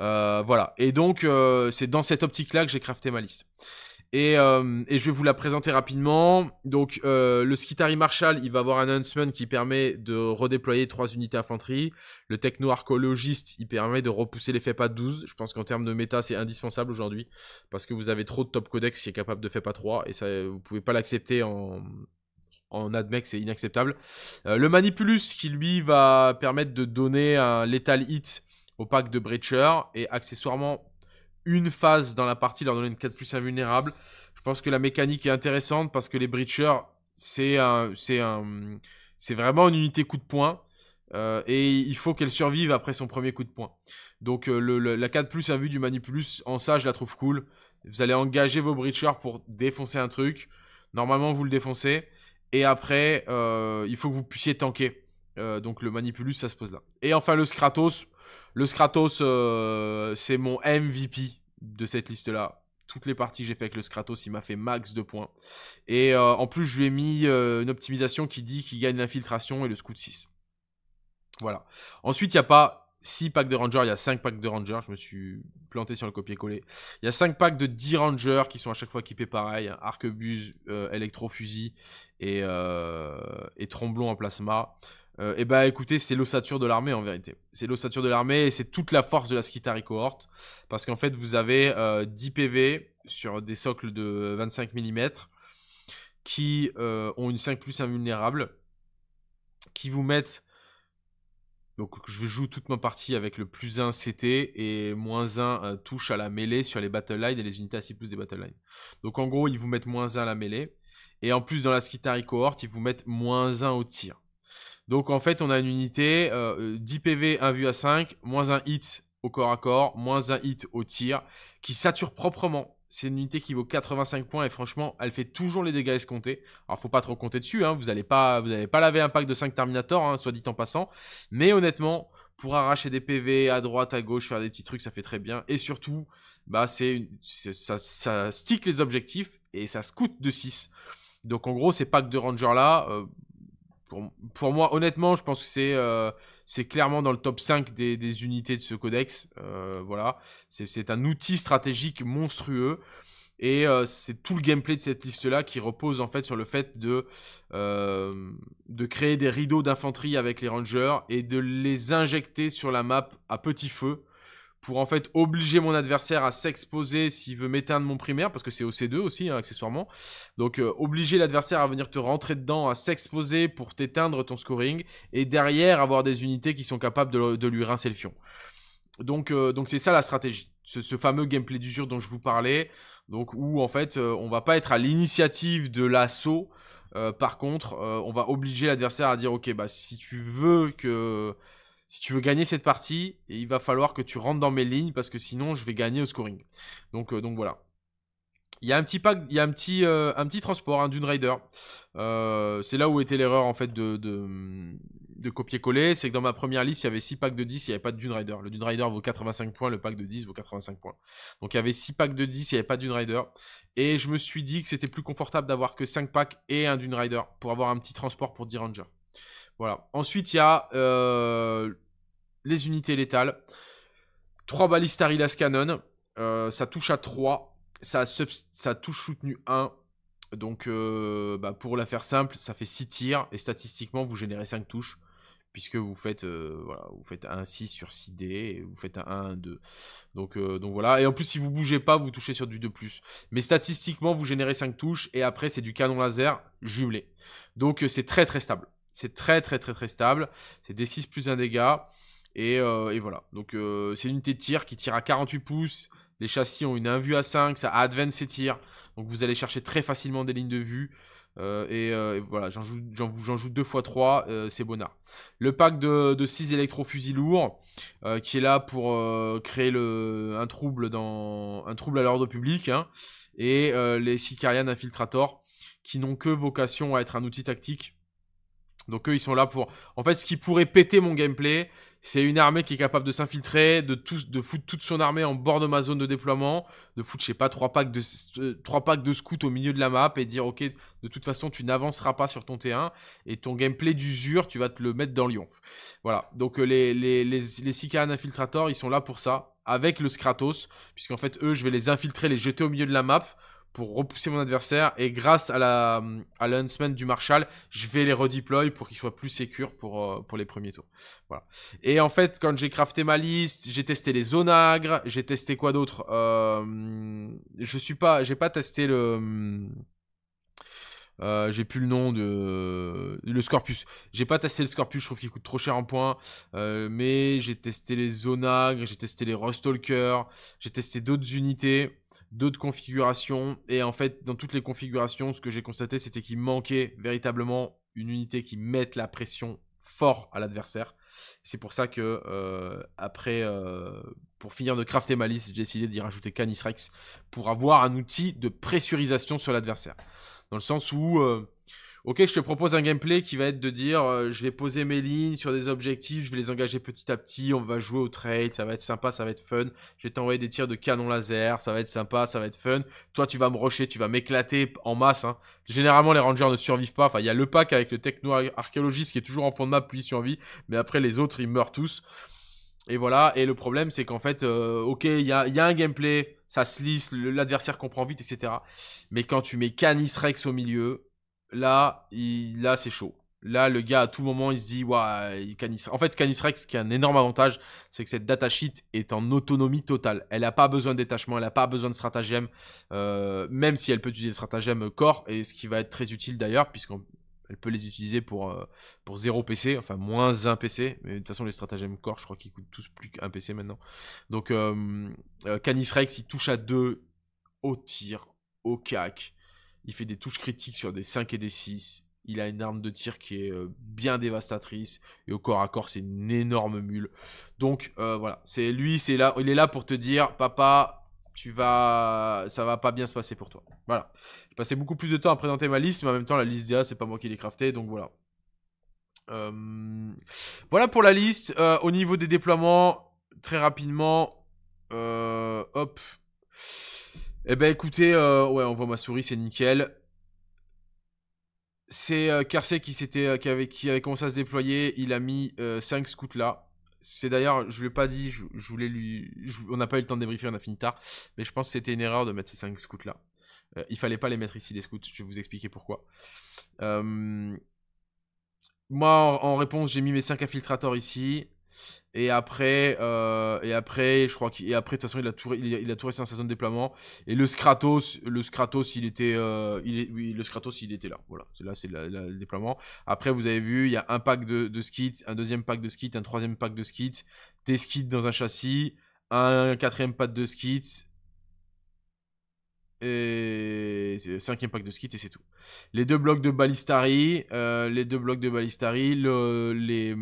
Euh, voilà, et donc euh, c'est dans cette optique-là que j'ai crafté ma liste. Et, euh, et je vais vous la présenter rapidement. Donc, euh, le Skitarii Marshal, il va avoir un Huntsman qui permet de redéployer trois unités infanterie. Le Techno-Archologiste, il permet de repousser les F E P A douze. Je pense qu'en termes de méta, c'est indispensable aujourd'hui parce que vous avez trop de top codex qui est capable de F E P A trois et ça, vous ne pouvez pas l'accepter en... En admec, c'est inacceptable. Euh, le Manipulus, qui lui va permettre de donner un Lethal Hit au pack de Breacher et accessoirement une phase dans la partie, leur donner une quatre plus un vulnérable. Je pense que la mécanique est intéressante parce que les Breachers, c'est un, un, vraiment une unité coup de poing. Euh, et il faut qu'elle survive après son premier coup de poing. Donc euh, le, le, la quatre plus un vue du Manipulus, en ça, je la trouve cool. Vous allez engager vos Breachers pour défoncer un truc. Normalement, vous le défoncez. Et après, euh, il faut que vous puissiez tanker. Euh, donc le Manipulus, ça se pose là. Et enfin, le Kratos. Le Kratos, euh, c'est mon M V P de cette liste-là. Toutes les parties que j'ai fait avec le Kratos, il m'a fait max de points. Et euh, en plus, je lui ai mis euh, une optimisation qui dit qu'il gagne l'infiltration et le scout six. Voilà. Ensuite, il n'y a pas six packs de Rangers, il y a cinq packs de Rangers. Je me suis planté sur le copier-coller. Il y a cinq packs de D-Ranger qui sont à chaque fois équipés pareil. Hein, arquebuse, euh, électrofusil et, euh, et tromblon en plasma. Euh, et bah écoutez, c'est l'ossature de l'armée en vérité. C'est l'ossature de l'armée et c'est toute la force de la Skitarii Cohort. Parce qu'en fait, vous avez euh, dix P V sur des socles de vingt-cinq millimètres qui euh, ont une cinq plus un vulnérable, qui vous mettent... Donc je joue toute ma partie avec le plus un C T et moins un euh, touche à la mêlée sur les battle lines et les unités à six plus des battle lines. Donc en gros, ils vous mettent moins un à la mêlée. Et en plus, dans la Skitarii Cohort, ils vous mettent moins un au tir. Donc, en fait, on a une unité, euh, dix P V, un vue à cinq, moins un hit au corps à corps, moins un hit au tir, qui sature proprement. C'est une unité qui vaut quatre-vingt-cinq points et franchement, elle fait toujours les dégâts escomptés. Alors, faut pas trop compter dessus, hein, vous n'allez pas, vous n'allez pas laver un pack de cinq Terminator, hein, soit dit en passant. Mais honnêtement, pour arracher des P V à droite, à gauche, faire des petits trucs, ça fait très bien. Et surtout, bah, c'est une, c'est, ça, ça stick les objectifs et ça scoute de six. Donc, en gros, ces packs de Rangers-là... Euh, Pour, pour moi, honnêtement, je pense que c'est euh, clairement dans le top cinq des, des unités de ce codex. Euh, voilà, c'est un outil stratégique monstrueux. Et euh, c'est tout le gameplay de cette liste-là qui repose en fait sur le fait de, euh, de créer des rideaux d'infanterie avec les rangers et de les injecter sur la map à petit feu pour en fait obliger mon adversaire à s'exposer s'il veut m'éteindre mon primaire, parce que c'est O C deux aussi, hein, accessoirement. Donc, euh, obliger l'adversaire à venir te rentrer dedans, à s'exposer pour t'éteindre ton scoring, et derrière, avoir des unités qui sont capables de, de lui rincer le fion. Donc, euh, donc c'est ça la stratégie, ce, ce fameux gameplay d'usure dont je vous parlais, donc où, en fait, euh, on va pas être à l'initiative de l'assaut. Euh, par contre, euh, on va obliger l'adversaire à dire « Ok, bah, si tu veux que... » Si tu veux gagner cette partie, il va falloir que tu rentres dans mes lignes parce que sinon, je vais gagner au scoring. Donc, euh, donc voilà. Il y a un petit pack, il y a un petit, euh, un petit transport, hein, Dune Rider. Euh, c'est là où était l'erreur en fait de, de, de copier-coller. C'est que dans ma première liste, il y avait six packs de dix, il n'y avait pas de Dune Rider. Le Dune Rider vaut quatre-vingt-cinq points, le pack de dix vaut quatre-vingt-cinq points. Donc il y avait six packs de dix, il n'y avait pas de Dune Rider. Et je me suis dit que c'était plus confortable d'avoir que cinq packs et un Dune Rider pour avoir un petit transport pour D-Ranger. Voilà. Ensuite, il y a euh, les unités létales. trois Balistari Las Cannon. Euh, ça touche à trois. Ça, ça touche soutenu un, donc euh, bah pour la faire simple, ça fait six tirs, et statistiquement, vous générez cinq touches, puisque vous faites, euh, voilà, vous faites un six sur six dés, et vous faites un un deux. Donc, euh, donc voilà, et en plus, si vous bougez pas, vous touchez sur du deux plus. Mais statistiquement, vous générez cinq touches, et après, c'est du canon laser jumelé. Donc, c'est très très stable. C'est très très très très stable. C'est des six plus un dégâts, et, euh, et voilà. Donc, euh, c'est une unité de tir qui tire à quarante-huit pouces. Les châssis ont une invue à cinq, ça advance ses tirs. Donc vous allez chercher très facilement des lignes de vue. Euh, et, euh, et voilà, j'en joue, joue deux fois trois, euh, c'est bonnard. Le pack de, de six électrofusils lourds, euh, qui est là pour euh, créer le, un, trouble dans, un trouble à l'ordre public. Hein, et euh, les Sicarian Infiltrator, qui n'ont que vocation à être un outil tactique. Donc eux, ils sont là pour... En fait, ce qui pourrait péter mon gameplay... C'est une armée qui est capable de s'infiltrer, de, de foutre toute son armée en bord de ma zone de déploiement, de foutre, je sais pas, trois packs de, trois packs de scouts au milieu de la map et dire, ok, de toute façon, tu n'avanceras pas sur ton T un et ton gameplay d'usure, tu vas te le mettre dans l'ionf. Voilà, donc les, les, les, les Sicarian Infiltrator, ils sont là pour ça, avec le Kratos, puisqu'en fait, eux, je vais les infiltrer, les jeter au milieu de la map pour repousser mon adversaire, et grâce à la à l'enhancement du Marshal, je vais les redeploy pour qu'ils soient plus sécures pour, pour les premiers tours. Voilà. Et en fait, quand j'ai crafté ma liste, j'ai testé les Zonagres, j'ai testé quoi d'autre euh, Je suis pas, j'ai pas testé le... Euh, j'ai plus le nom de... Le Scorpius. J'ai pas testé le Scorpius, je trouve qu'il coûte trop cher en points. Euh, mais j'ai testé les Zonagres, j'ai testé les Rustalkers, j'ai testé d'autres unités, d'autres configurations. Et en fait, dans toutes les configurations, ce que j'ai constaté, c'était qu'il manquait véritablement une unité qui mette la pression fort à l'adversaire. C'est pour ça que, euh, après, euh, pour finir de crafter ma liste, j'ai décidé d'y rajouter Canis Rex pour avoir un outil de pressurisation sur l'adversaire. Dans le sens où, euh, ok, je te propose un gameplay qui va être de dire, euh, je vais poser mes lignes sur des objectifs, je vais les engager petit à petit, on va jouer au trade, ça va être sympa, ça va être fun. Je vais t'envoyer des tirs de canon laser, ça va être sympa, ça va être fun. Toi, tu vas me rusher, tu vas m'éclater en masse. Hein. Généralement, les rangers ne survivent pas. Enfin, il y a le pack avec le techno-archéologiste qui est toujours en fond de map, puis il survit. Mais après, les autres, ils meurent tous. Et voilà, et le problème, c'est qu'en fait, euh, ok, il y a, y a un gameplay... Ça se lisse, l'adversaire comprend vite, et cetera. Mais quand tu mets Canis Rex au milieu, là, il, là c'est chaud. Là, le gars, à tout moment, il se dit... Ouais, Canis... En fait, Canis Rex, qui a un énorme avantage, c'est que cette datasheet est en autonomie totale. Elle n'a pas besoin de détachement, elle n'a pas besoin de stratagème, euh, même si elle peut utiliser le stratagème corps, et ce qui va être très utile d'ailleurs, puisqu'on... Elle peut les utiliser pour, euh, pour zéro P C, enfin moins un P C. Mais de toute façon, les stratagèmes corps, je crois qu'ils coûtent tous plus qu'un P C maintenant. Donc, euh, euh, Canis Rex, il touche à deux, au tir, au cac. Il fait des touches critiques sur des cinq et des six. Il a une arme de tir qui est euh, bien dévastatrice. Et au corps à corps, c'est une énorme mule. Donc, euh, voilà. C'est lui, c'est là, il est là pour te dire, papa... Tu vas... Ça va pas bien se passer pour toi. Voilà. J'ai passé beaucoup plus de temps à présenter ma liste, mais en même temps, la liste D A, c'est pas moi qui l'ai craftée, donc voilà. Euh... Voilà pour la liste. Euh, au niveau des déploiements, très rapidement, euh... hop. Eh ben, écoutez, euh... ouais, on voit ma souris, c'est nickel. C'est euh, Kersé qui, euh, qui, avait, qui avait commencé à se déployer. Il a mis euh, cinq scouts là. C'est d'ailleurs, je ne l'ai pas dit, je, je voulais lui, je, on n'a pas eu le temps de débriefer, on a fini tard, mais je pense que c'était une erreur de mettre ces cinq scouts là. Euh, il ne fallait pas les mettre ici, les scouts, je vais vous expliquer pourquoi. Euh, moi, en, en réponse, j'ai mis mes cinq infiltrators ici, et après, euh, et après, je crois qu'il, et après, de toute façon, il a tout, il, il a tout resté dans sa zone de déploiement. Et le Kratos, le Kratos, il était, euh, il est, oui, le Kratos, il était là. Voilà, là, c'est le déploiement. Après, vous avez vu, il y a un pack de, de skits, un deuxième pack de skits, un troisième pack de skits, des skits dans un châssis, un quatrième pack de skits. Et cinquième pack de skits et c'est tout. Les deux blocs de Balistari, euh, les deux blocs de Balistari, le, les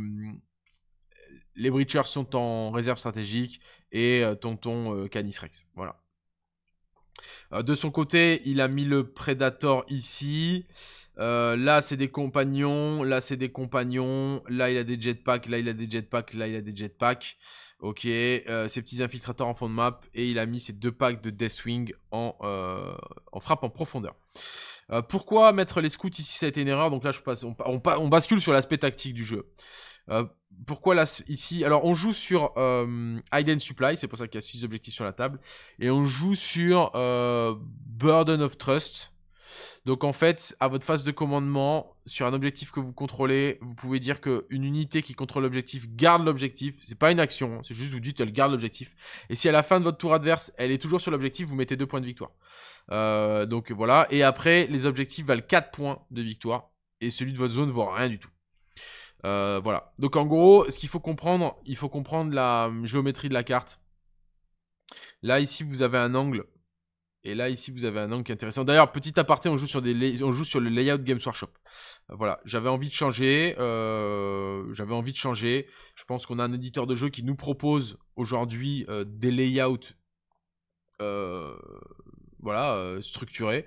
Les Breachers sont en réserve stratégique et euh, tonton euh, Canis Rex. Voilà. Euh, de son côté, il a mis le Predator ici. Euh, là, c'est des compagnons. Là, c'est des compagnons. Là, il a des jetpacks. Là, il a des jetpacks. Là, il a des jetpacks. Ok. Euh, ses petits infiltrateurs en fond de map. Et il a mis ses deux packs de Deathwing en, euh, en frappe en profondeur. Euh, pourquoi mettre les scouts ici? Ça a été une erreur. Donc là, je passe, on, on, on bascule sur l'aspect tactique du jeu. Euh, pourquoi là, ici? Alors, on joue sur euh, Hidden Supply. C'est pour ça qu'il y a six objectifs sur la table. Et on joue sur euh, Burden of Trust. Donc en fait, à votre phase de commandement, sur un objectif que vous contrôlez, vous pouvez dire qu'une unité qui contrôle l'objectif garde l'objectif. C'est pas une action, hein, c'est juste vous dites elle garde l'objectif. Et si à la fin de votre tour adverse, elle est toujours sur l'objectif, vous mettez deux points de victoire. Euh, donc voilà, et après, les objectifs valent quatre points de victoire. Et celui de votre zone ne vaut rien du tout. Euh, voilà, donc en gros, ce qu'il faut comprendre, il faut comprendre la géométrie de la carte. Là ici, vous avez un angle. Et là, ici, vous avez un angle qui est intéressant. D'ailleurs, petit aparté, on joue sur, des on joue sur le layout Games Workshop. Voilà, j'avais envie de changer. Euh, j'avais envie de changer. Je pense qu'on a un éditeur de jeu qui nous propose aujourd'hui euh, des layouts euh, voilà, euh, structurés.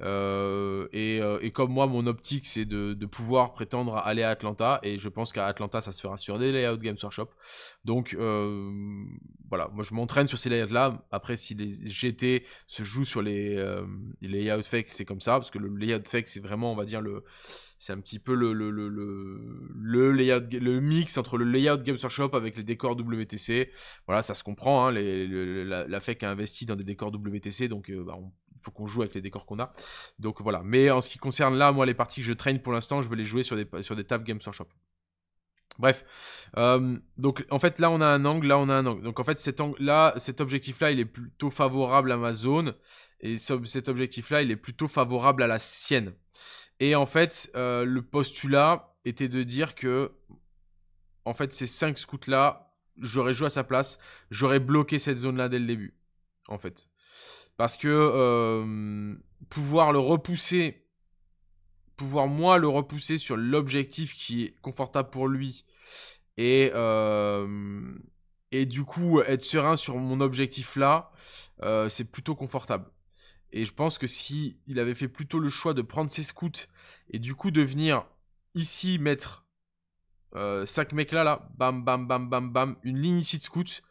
Euh, et, euh, et comme moi, mon optique, c'est de, de pouvoir prétendre aller à Atlanta. Et je pense qu'à Atlanta, ça se fera sur des layouts Games Workshop. Donc... Euh, Voilà, moi je m'entraîne sur ces layouts-là. Après, si les G T se jouent sur les, euh, les layouts fake, c'est comme ça. Parce que le layout fake, c'est vraiment, on va dire, le, c'est un petit peu le, le, le, le, le, layout, le mix entre le layout Games Workshop avec les décors W T C. Voilà, ça se comprend. Hein, les, le, la, la fake a investi dans des décors W T C, donc euh, bah, on... faut qu'on joue avec les décors qu'on a. Donc voilà. Mais en ce qui concerne là, moi, les parties que je traîne pour l'instant, je veux les jouer sur des, sur des tables Games Workshop. Bref, euh, donc en fait là on a un angle, là on a un angle. Donc en fait cet angle là, cet objectif là il est plutôt favorable à ma zone et cet objectif là il est plutôt favorable à la sienne. Et en fait euh, le postulat était de dire que en fait ces cinq scouts là, j'aurais joué à sa place, j'aurais bloqué cette zone là dès le début en fait. Parce que euh, pouvoir le repousser... pouvoir moi le repousser sur l'objectif qui est confortable pour lui et euh, et du coup être serein sur mon objectif là euh, c'est plutôt confortable et je pense que si il avait fait plutôt le choix de prendre ses scouts et du coup de venir ici mettre euh, cinq mecs là là bam bam bam bam bam une ligne ici de scouts.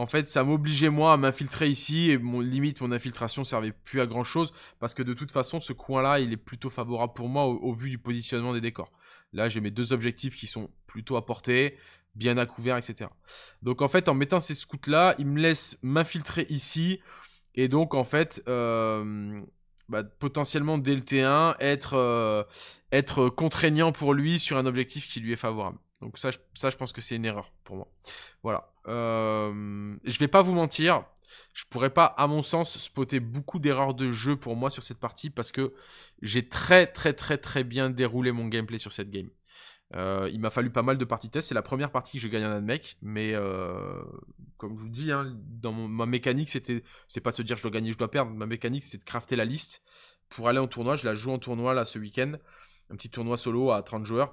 En fait, ça m'obligeait moi à m'infiltrer ici et mon limite, mon infiltration servait plus à grand chose parce que de toute façon, ce coin-là, il est plutôt favorable pour moi au, au vu du positionnement des décors. Là, j'ai mes deux objectifs qui sont plutôt à portée, bien à couvert, et cetera. Donc, en fait, en mettant ces scouts-là, ils me laissent m'infiltrer ici et donc, en fait, euh, bah, potentiellement, dès le T un, être, euh, être contraignant pour lui sur un objectif qui lui est favorable. Donc ça je, ça, je pense que c'est une erreur pour moi. Voilà. Euh, je vais pas vous mentir. Je pourrais pas, à mon sens, spotter beaucoup d'erreurs de jeu pour moi sur cette partie parce que j'ai très, très, très, très bien déroulé mon gameplay sur cette game. Euh, il m'a fallu pas mal de parties test. C'est la première partie que je gagne en admec. Mais euh, comme je vous dis, hein, dans mon, ma mécanique, c'était... C'est pas de se dire je dois gagner, je dois perdre. Ma mécanique, c'est de crafter la liste pour aller en tournoi. Je la joue en tournoi, là, ce week-end. Un petit tournoi solo à trente joueurs.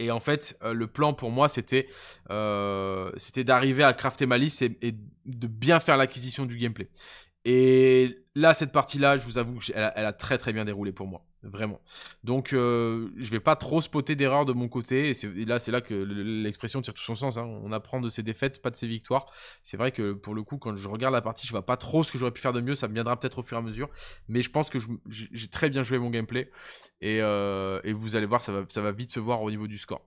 Et en fait, euh, le plan pour moi, c'était euh, d'arriver à crafter ma liste et, et de bien faire l'acquisition du gameplay. Et là, cette partie-là, je vous avoue qu'elle a, elle a très très bien déroulé pour moi. Vraiment. Donc, euh, je ne vais pas trop spotter d'erreurs de mon côté. Et, et là, c'est là que l'expression tire tout son sens. Hein. On apprend de ses défaites, pas de ses victoires. C'est vrai que pour le coup, quand je regarde la partie, je ne vois pas trop ce que j'aurais pu faire de mieux. Ça me viendra peut-être au fur et à mesure. Mais je pense que j'ai très bien joué mon gameplay. Et, euh, et vous allez voir, ça va, ça va vite se voir au niveau du score.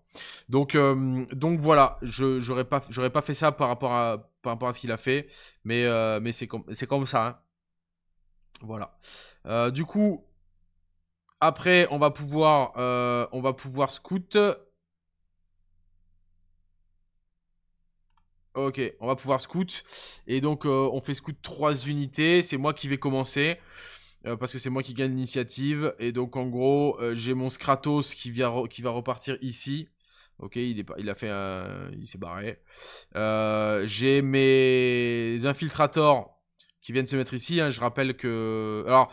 Donc, euh, donc voilà, je n'aurais pas, j'aurais pas fait ça par rapport à, par rapport à ce qu'il a fait. Mais, euh, mais c'est com comme ça. Hein. Voilà. Euh, du coup... Après, on va pouvoir, euh, on va pouvoir scout. Ok, on va pouvoir scout. Et donc, euh, on fait scout trois unités. C'est moi qui vais commencer. Euh, parce que c'est moi qui gagne l'initiative. Et donc, en gros, euh, j'ai mon Kratos qui, vient qui va repartir ici. Ok, il, est, il a fait un... Il s'est barré. Euh, j'ai mes infiltrators... qui viennent se mettre ici, hein. Je rappelle que... Alors,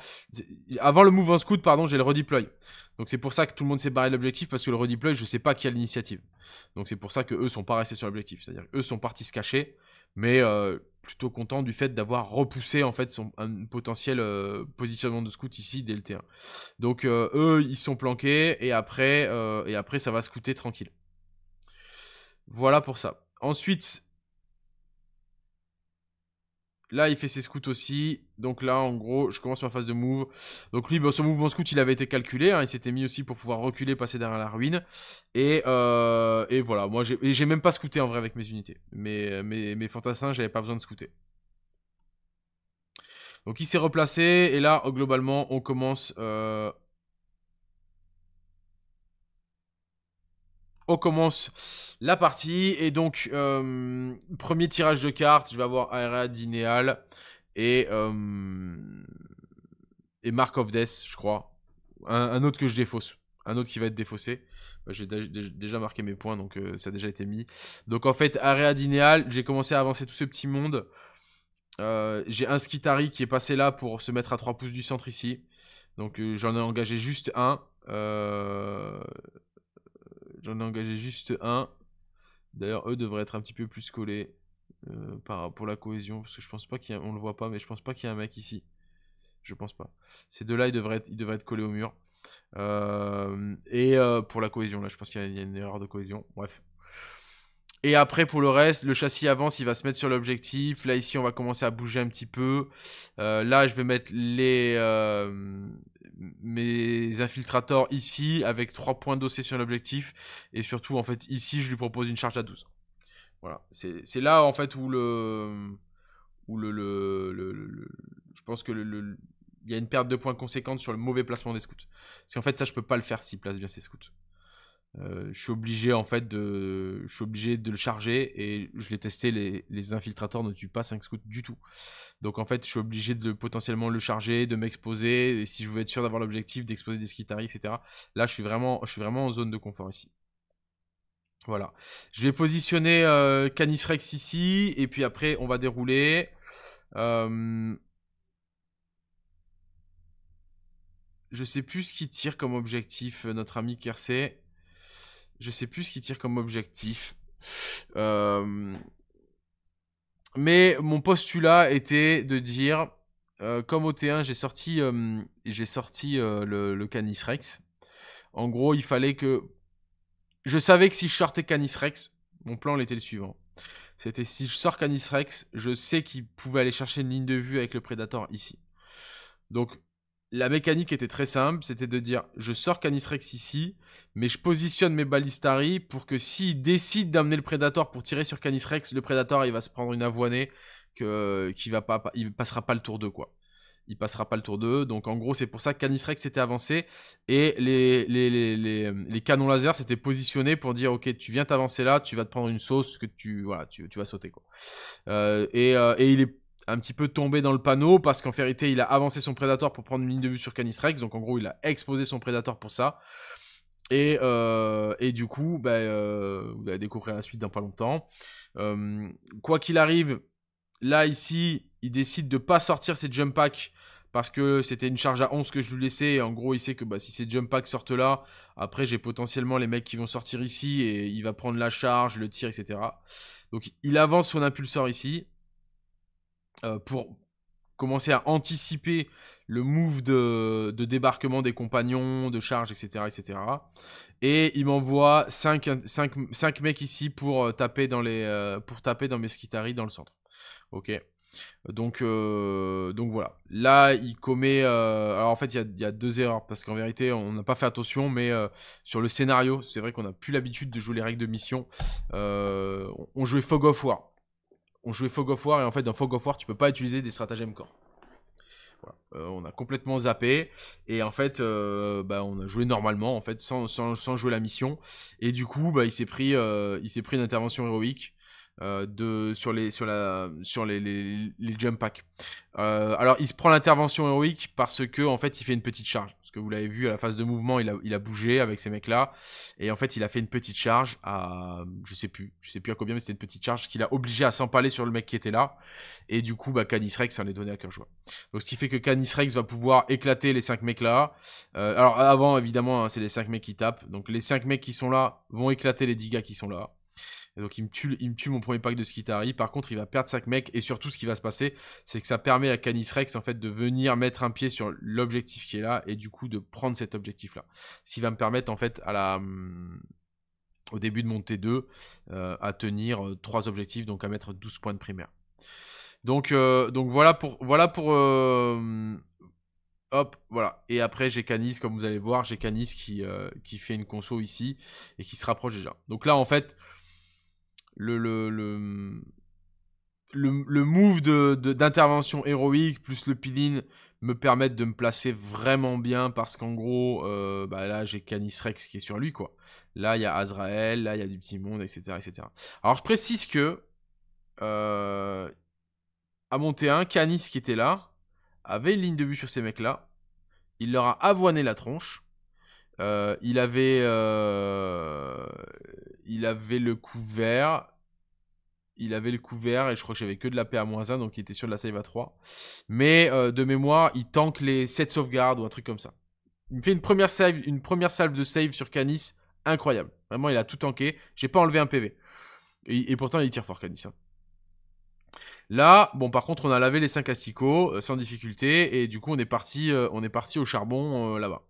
avant le move en scout, pardon, j'ai le redeploy. Donc c'est pour ça que tout le monde s'est barré de l'objectif, parce que le redeploy, je ne sais pas qui a l'initiative. Donc c'est pour ça qu'eux ne sont pas restés sur l'objectif. C'est-à-dire qu'eux sont partis se cacher, mais euh, plutôt content du fait d'avoir repoussé en fait son un potentiel euh, positionnement de scout ici dès le T un. Donc euh, eux ils sont planqués et après euh, et après ça va scouter tranquille. Voilà pour ça. Ensuite là il fait ses scouts aussi. Donc là en gros je commence ma phase de move. Donc lui bah, son mouvement scout il avait été calculé hein, il s'était mis aussi pour pouvoir reculer, passer derrière la ruine. Et, euh, et voilà, moi j'ai même pas scouté en vrai avec mes unités. Mes, mes, mes fantassins j'avais pas besoin de scouter. Donc il s'est replacé et là globalement on commence euh... on commence la partie. Et donc euh, premier tirage de cartes, je vais avoir Aera, Dinéal et euh, et Mark of Death je crois, un, un autre que je défausse, un autre qui va être défaussé. Bah, j'ai déjà marqué mes points donc euh, ça a déjà été mis. Donc en fait Aera, Dinéal, j'ai commencé à avancer tout ce petit monde. Euh, j'ai un Skitarii qui est passé là pour se mettre à trois pouces du centre ici. Donc euh, j'en ai engagé juste un. Euh... J'en ai engagé juste un. D'ailleurs, eux devraient être un petit peu plus collés euh, par, pour la cohésion. Parce que je pense pas qu'il y a... On le voit pas, mais je pense pas qu'il y a un mec ici. Je pense pas. Ces deux-là, ils devraient être, ils devraient être collés au mur. Euh, et euh, pour la cohésion, là, je pense qu'il y, y a une erreur de cohésion. Bref. Et après, pour le reste, le châssis avance, il va se mettre sur l'objectif. Là, ici, on va commencer à bouger un petit peu. Euh, là, je vais mettre les... Euh... mes infiltrators ici avec trois points d'O C sur l'objectif et surtout en fait ici je lui propose une charge à douze. Voilà, c'est là en fait où le où le, le, le, le, le je pense que le, le, il y a une perte de points conséquente sur le mauvais placement des scouts parce qu'en fait ça je peux pas le faire s'il place bien ses scouts. Euh, je suis obligé en fait de je suis obligé de le charger et je l'ai testé, les, les infiltrateurs ne tuent pas cinq scouts du tout. Donc en fait je suis obligé de potentiellement le charger, de m'exposer, et si je veux être sûr d'avoir l'objectif, d'exposer des Skitarii, et cetera. Là je suis vraiment je suis vraiment en zone de confort ici. Voilà. Je vais positionner euh, Canis Rex ici et puis après on va dérouler. Euh... Je sais plus ce qu'il tire comme objectif, notre ami Kersé. Je sais plus ce qu'il tire comme objectif. Euh... Mais mon postulat était de dire... Euh, comme au T un, j'ai sorti, euh, j'ai sorti euh, le, le Canis Rex. En gros, il fallait que... Je savais que si je sortais Canis Rex, mon plan était le suivant. C'était si je sors Canis Rex, je sais qu'il pouvait aller chercher une ligne de vue avec le Predator ici. Donc... La mécanique était très simple, c'était de dire je sors Canis Rex ici, mais je positionne mes Balistari pour que s'il décide d'amener le Predator pour tirer sur Canis Rex, le Predator il va se prendre une avoinée que, qui va pas, il passera pas le tour deux quoi. Il passera pas le tour deux, donc en gros c'est pour ça que Canis Rex était avancé et les, les, les, les, les canons laser s'étaient positionnés pour dire ok tu viens t'avancer là, tu vas te prendre une sauce que tu voilà tu, tu vas sauter quoi. Euh, et, euh, et il est un petit peu tombé dans le panneau parce qu'en vérité il a avancé son Predator pour prendre une ligne de vue sur Canis Rex, donc en gros il a exposé son Predator pour ça et, euh, et du coup bah, euh, vous allez découvrir la suite dans pas longtemps. Euh, quoi qu'il arrive, là ici il décide de pas sortir ses jump packs parce que c'était une charge à onze que je lui laissais et en gros il sait que bah, si ces jump packs sortent là, après j'ai potentiellement les mecs qui vont sortir ici et il va prendre la charge, le tir, et cetera. Donc il avance son impulseur ici Euh, pour commencer à anticiper le move de, de débarquement des compagnons, de charge, et cetera et cetera. Et il m'envoie cinq mecs ici pour, euh, taper dans les, euh, pour taper dans mes Skitarii dans le centre. Ok. Donc, euh, donc voilà. Là, il commet... Euh, alors en fait, il y, y a deux erreurs, parce qu'en vérité, on n'a pas fait attention, mais euh, sur le scénario, c'est vrai qu'on n'a plus l'habitude de jouer les règles de mission. Euh, on jouait Fog of War. On jouait Fog of War et en fait dans Fog of War tu peux pas utiliser des stratagèmes corps. Voilà. Euh, on a complètement zappé et en fait euh, bah, on a joué normalement en fait sans, sans, sans jouer la mission et du coup bah, il s'est pris, euh, il s'est pris une intervention héroïque euh, de, sur, les, sur, la, sur les, les, les jump packs. Euh, alors il se prend l'intervention héroïque parce que en fait il fait une petite charge. Parce que vous l'avez vu à la phase de mouvement il a, il a bougé avec ces mecs là et en fait il a fait une petite charge à je sais plus je sais plus à combien mais c'était une petite charge qu'il a obligé à s'empaler sur le mec qui était là et du coup bah Canis Rex en est donné à cœur joie. Donc ce qui fait que Canis Rex va pouvoir éclater les cinq mecs là. Euh, alors avant évidemment hein, c'est les cinq mecs qui tapent donc les cinq mecs qui sont là vont éclater les dix gars qui sont là. Et donc il me tue, il me tue mon premier pack de Skitarii. Par contre, il va perdre cinq mecs. Et surtout, ce qui va se passer, c'est que ça permet à Canis Rex en fait, de venir mettre un pied sur l'objectif qui est là. Et du coup, de prendre cet objectif-là. Ce qui va me permettre, en fait, à la... au début de mon T deux, euh, à tenir trois objectifs, donc à mettre douze points de primaire. Donc, euh, donc voilà pour... Voilà pour euh... Hop, voilà. Et après, j'ai Canis, comme vous allez voir, j'ai Canis qui, euh, qui fait une conso ici et qui se rapproche déjà. Donc là, en fait, le, le, le, le, le move de, de, d'intervention héroïque plus le peel-in me permettent de me placer vraiment bien parce qu'en gros, euh, bah là, j'ai Canis Rex qui est sur lui, quoi. Là, il y a Azrael, là, il y a du petit monde, et cetera, et cetera. Alors, je précise que euh, à mon T un, Canis qui était là, avait une ligne de vue sur ces mecs-là. Il leur a avoiné la tronche. Euh, il avait... Euh... Il avait le couvert. Il avait le couvert et je crois que j'avais que de la P A moins un, donc il était sur de la save à trois. Mais euh, de mémoire, il tank les sept sauvegardes ou un truc comme ça. Il me fait une première save, une première salve de save sur Canis. Incroyable. Vraiment, il a tout tanké. J'ai pas enlevé un P V. Et, et pourtant, il tire fort Canis, hein. Là, bon, par contre, on a lavé les cinq asticots euh, sans difficulté et du coup, on est parti, euh, on est parti au charbon euh, là-bas.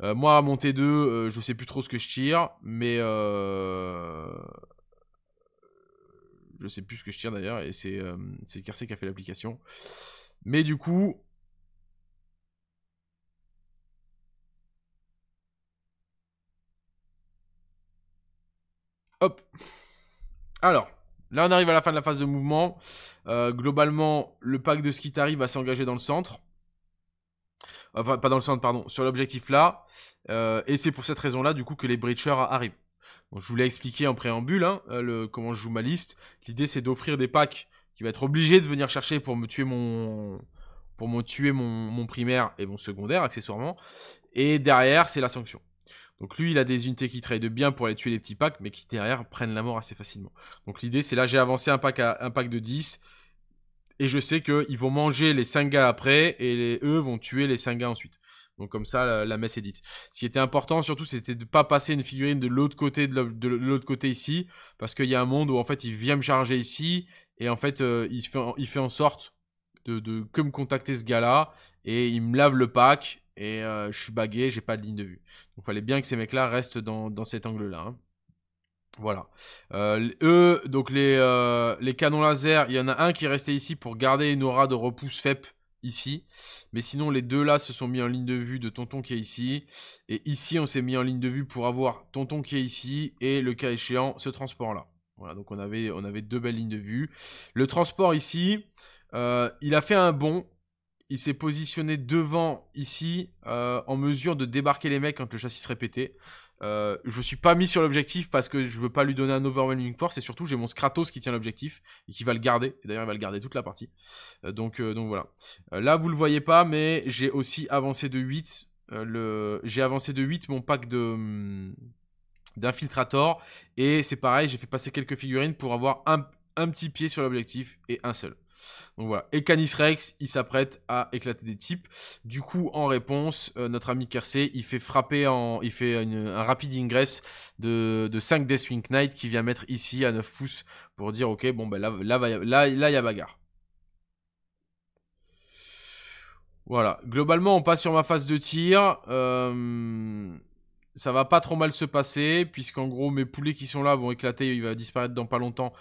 Euh, moi, à mon T deux, euh, je sais plus trop ce que je tire, mais euh... je sais plus ce que je tire d'ailleurs et c'est euh, c'est Kersé qui a fait l'application. Mais du coup, hop. Alors. Là, on arrive à la fin de la phase de mouvement. Euh, globalement, le pack de Skitarii va s'engager dans le centre. Enfin, pas dans le centre, pardon, sur l'objectif là. Euh, et c'est pour cette raison-là, du coup, que les Breachers arrivent. Bon, je vous l'ai expliqué en préambule, hein, le, comment je joue ma liste. L'idée, c'est d'offrir des packs qui va être obligé de venir chercher pour me tuer mon... Pour me tuer mon, mon primaire et mon secondaire, accessoirement. Et derrière, c'est la sanction. Donc lui, il a des unités qui trade bien pour aller tuer les petits packs, mais qui derrière prennent la mort assez facilement. Donc l'idée, c'est là, j'ai avancé un pack, à, un pack de dix, et je sais qu'ils vont manger les cinq gars après, et les, eux vont tuer les cinq gars ensuite. Donc comme ça, la, la messe est dite. Ce qui était important, surtout, c'était de ne pas passer une figurine de l'autre côté, de l'autre côté ici, parce qu'il y a un monde où, en fait, il vient me charger ici, et en fait, euh, il, fait il fait en sorte de, de que me contacter ce gars-là, et il me lave le pack... Et euh, je suis bagué, j'ai pas de ligne de vue. Donc, il fallait bien que ces mecs-là restent dans, dans cet angle-là. Hein. Voilà. Euh, eux, donc les, euh, les canons laser, il y en a un qui est resté ici pour garder une aura de repousse F E P ici. Mais sinon, les deux là se sont mis en ligne de vue de Tonton qui est ici. Et ici, on s'est mis en ligne de vue pour avoir Tonton qui est ici et le cas échéant, ce transport-là. Voilà, donc on avait, on avait deux belles lignes de vue. Le transport ici, euh, il a fait un bond. Il s'est positionné devant, ici, euh, en mesure de débarquer les mecs quand le châssis serait pété. Euh, je ne me suis pas mis sur l'objectif parce que je ne veux pas lui donner un overwhelming force. Et surtout, j'ai mon Kratos qui tient l'objectif et qui va le garder. D'ailleurs, il va le garder toute la partie. Euh, donc, euh, donc, voilà. Euh, là, vous ne le voyez pas, mais j'ai aussi avancé de huit. Euh, le... J'ai avancé de huit mon pack de d'infiltrator. Et c'est pareil, j'ai fait passer quelques figurines pour avoir un, un petit pied sur l'objectif et un seul. Donc voilà, et Canis Rex, il s'apprête à éclater des types. Du coup, en réponse, euh, notre ami Kersé, il fait frapper, en, il fait une, un rapide ingress de, de cinq Deathwing Knight qui vient mettre ici à neuf pouces pour dire, ok, bon, ben bah, là, là, là, là, il y a bagarre. Voilà, globalement, on passe sur ma phase de tir. Euh... Ça va pas trop mal se passer, puisqu'en gros, mes poulets qui sont là vont éclater. Il va disparaître dans pas longtemps.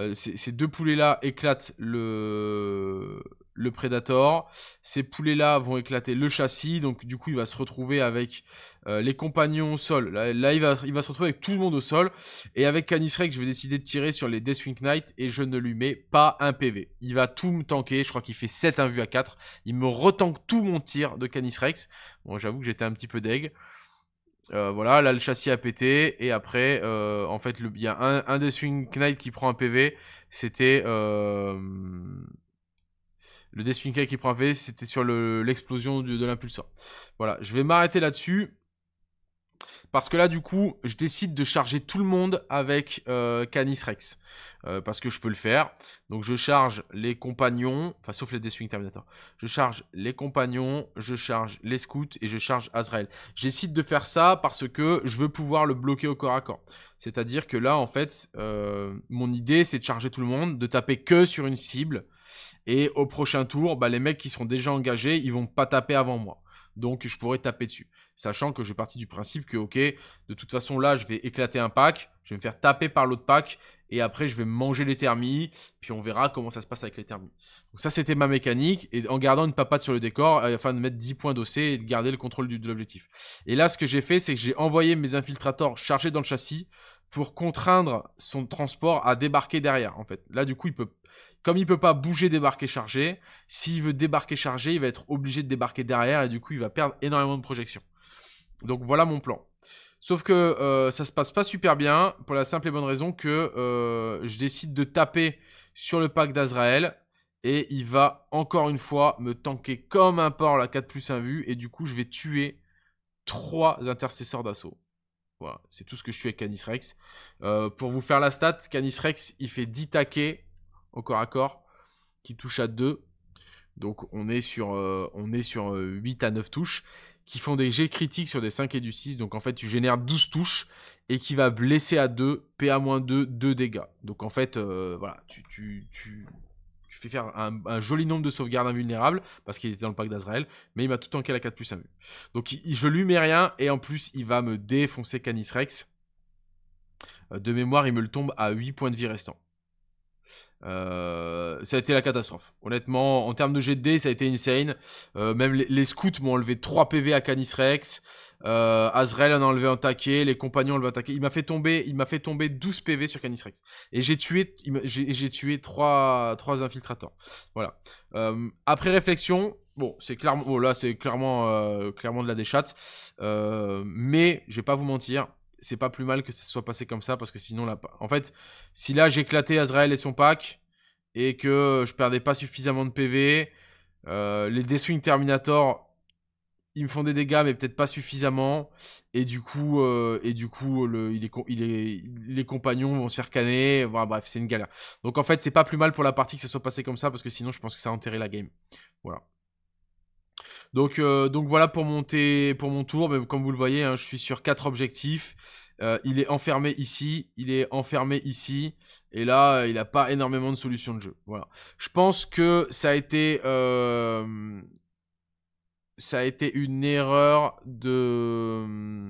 Euh, ces deux poulets-là éclatent le, le Predator. Ces poulets-là vont éclater le châssis. Donc, du coup, il va se retrouver avec euh, les compagnons au sol. Là, là il, va, il va se retrouver avec tout le monde au sol. Et avec Canis Rex, je vais décider de tirer sur les Deathwing Knight et je ne lui mets pas un P V. Il va tout me tanker. Je crois qu'il fait sept invus à quatre. Il me retanque tout mon tir de Canis Rex. Bon, j'avoue que j'étais un petit peu deg. Euh, voilà, là le châssis a pété et après, euh, en fait, il y a un, un des Swing Knight qui prend un P V. C'était euh, le Deathwing Knight qui prend un P V, c'était sur l'explosion le, de, de l'impulseur. Voilà, je vais m'arrêter là-dessus. Parce que là, du coup, je décide de charger tout le monde avec euh, Canis Rex. Euh, parce que je peux le faire. Donc, je charge les compagnons. Enfin, sauf les Deathwing Terminator. Je charge les compagnons, je charge les scouts et je charge Azrael. J'essaie de faire ça parce que je veux pouvoir le bloquer au corps à corps. C'est-à-dire que là, en fait, euh, mon idée, c'est de charger tout le monde, de taper que sur une cible. Et au prochain tour, bah, les mecs qui seront déjà engagés, ils vont pas taper avant moi. Donc, je pourrais taper dessus. Sachant que j'ai parti du principe que, ok, de toute façon, là, je vais éclater un pack. Je vais me faire taper par l'autre pack. Et après, je vais manger les thermies. Puis, on verra comment ça se passe avec les thermies. Donc, ça, c'était ma mécanique. Et en gardant une papade sur le décor, euh, afin de mettre dix points d'O C et de garder le contrôle du, de l'objectif. Et là, ce que j'ai fait, c'est que j'ai envoyé mes infiltrateurs chargés dans le châssis pour contraindre son transport à débarquer derrière, en fait. Là, du coup, il peut... Comme il ne peut pas bouger, débarquer, charger, s'il veut débarquer, charger, il va être obligé de débarquer derrière et du coup, il va perdre énormément de projections. Donc, voilà mon plan. Sauf que euh, ça ne se passe pas super bien pour la simple et bonne raison que euh, je décide de taper sur le pack d'Azrael et il va encore une fois me tanker comme un porc la quatre plus un vue et du coup, je vais tuer trois intercesseurs d'assaut. Voilà, c'est tout ce que je suis avec Canis Rex. Euh, pour vous faire la stat, Canis Rex, il fait dix taquets au corps à corps, qui touche à deux. Donc, on est sur, euh, on est sur euh, huit à neuf touches, qui font des jets critiques sur des cinq et du six. Donc, en fait, tu génères douze touches et qui va blesser à deux, P A moins deux, deux dégâts. Donc, en fait, euh, voilà, tu, tu, tu, tu fais faire un, un joli nombre de sauvegardes invulnérables parce qu'il était dans le pack d'Azrael, mais il m'a tout tanké à la quatre plus un. Donc, il, je lui mets rien et en plus, il va me défoncer Canis Rex. Euh, de mémoire, il me le tombe à huit points de vie restants. Euh, ça a été la catastrophe. Honnêtement, en termes de G D, ça a été insane. Euh, même les, les scouts m'ont enlevé trois P V à Canis Rex. Euh, Azrael en a enlevé un taquet. Les compagnons l'ont attaqué. Il m'a fait tomber, il m'a fait tomber douze P V sur Canis Rex. Et j'ai tué, j'ai tué trois, trois infiltrateurs. Voilà. Euh, après réflexion, bon, c'est clairement, oh là, c'est clairement, euh, clairement de la déchatte. Euh, mais je vais pas vous mentir. C'est pas plus mal que ça soit passé comme ça parce que sinon là... En fait, si là j'éclatais Azrael et son pack et que je perdais pas suffisamment de P V, euh, les Deathwing Terminator, ils me font des dégâts mais peut-être pas suffisamment et du coup, euh, et du coup le, il est, il est, les compagnons vont se faire canner, voilà, bref, c'est une galère. Donc en fait, c'est pas plus mal pour la partie que ça soit passé comme ça parce que sinon je pense que ça a enterré la game. Voilà. Donc, euh, donc voilà pour, monter, pour mon tour, mais comme vous le voyez, hein, je suis sur quatre objectifs. Euh, il est enfermé ici, il est enfermé ici, et là, il n'a pas énormément de solutions de jeu. Voilà. Je pense que ça a été, euh, ça a été une erreur de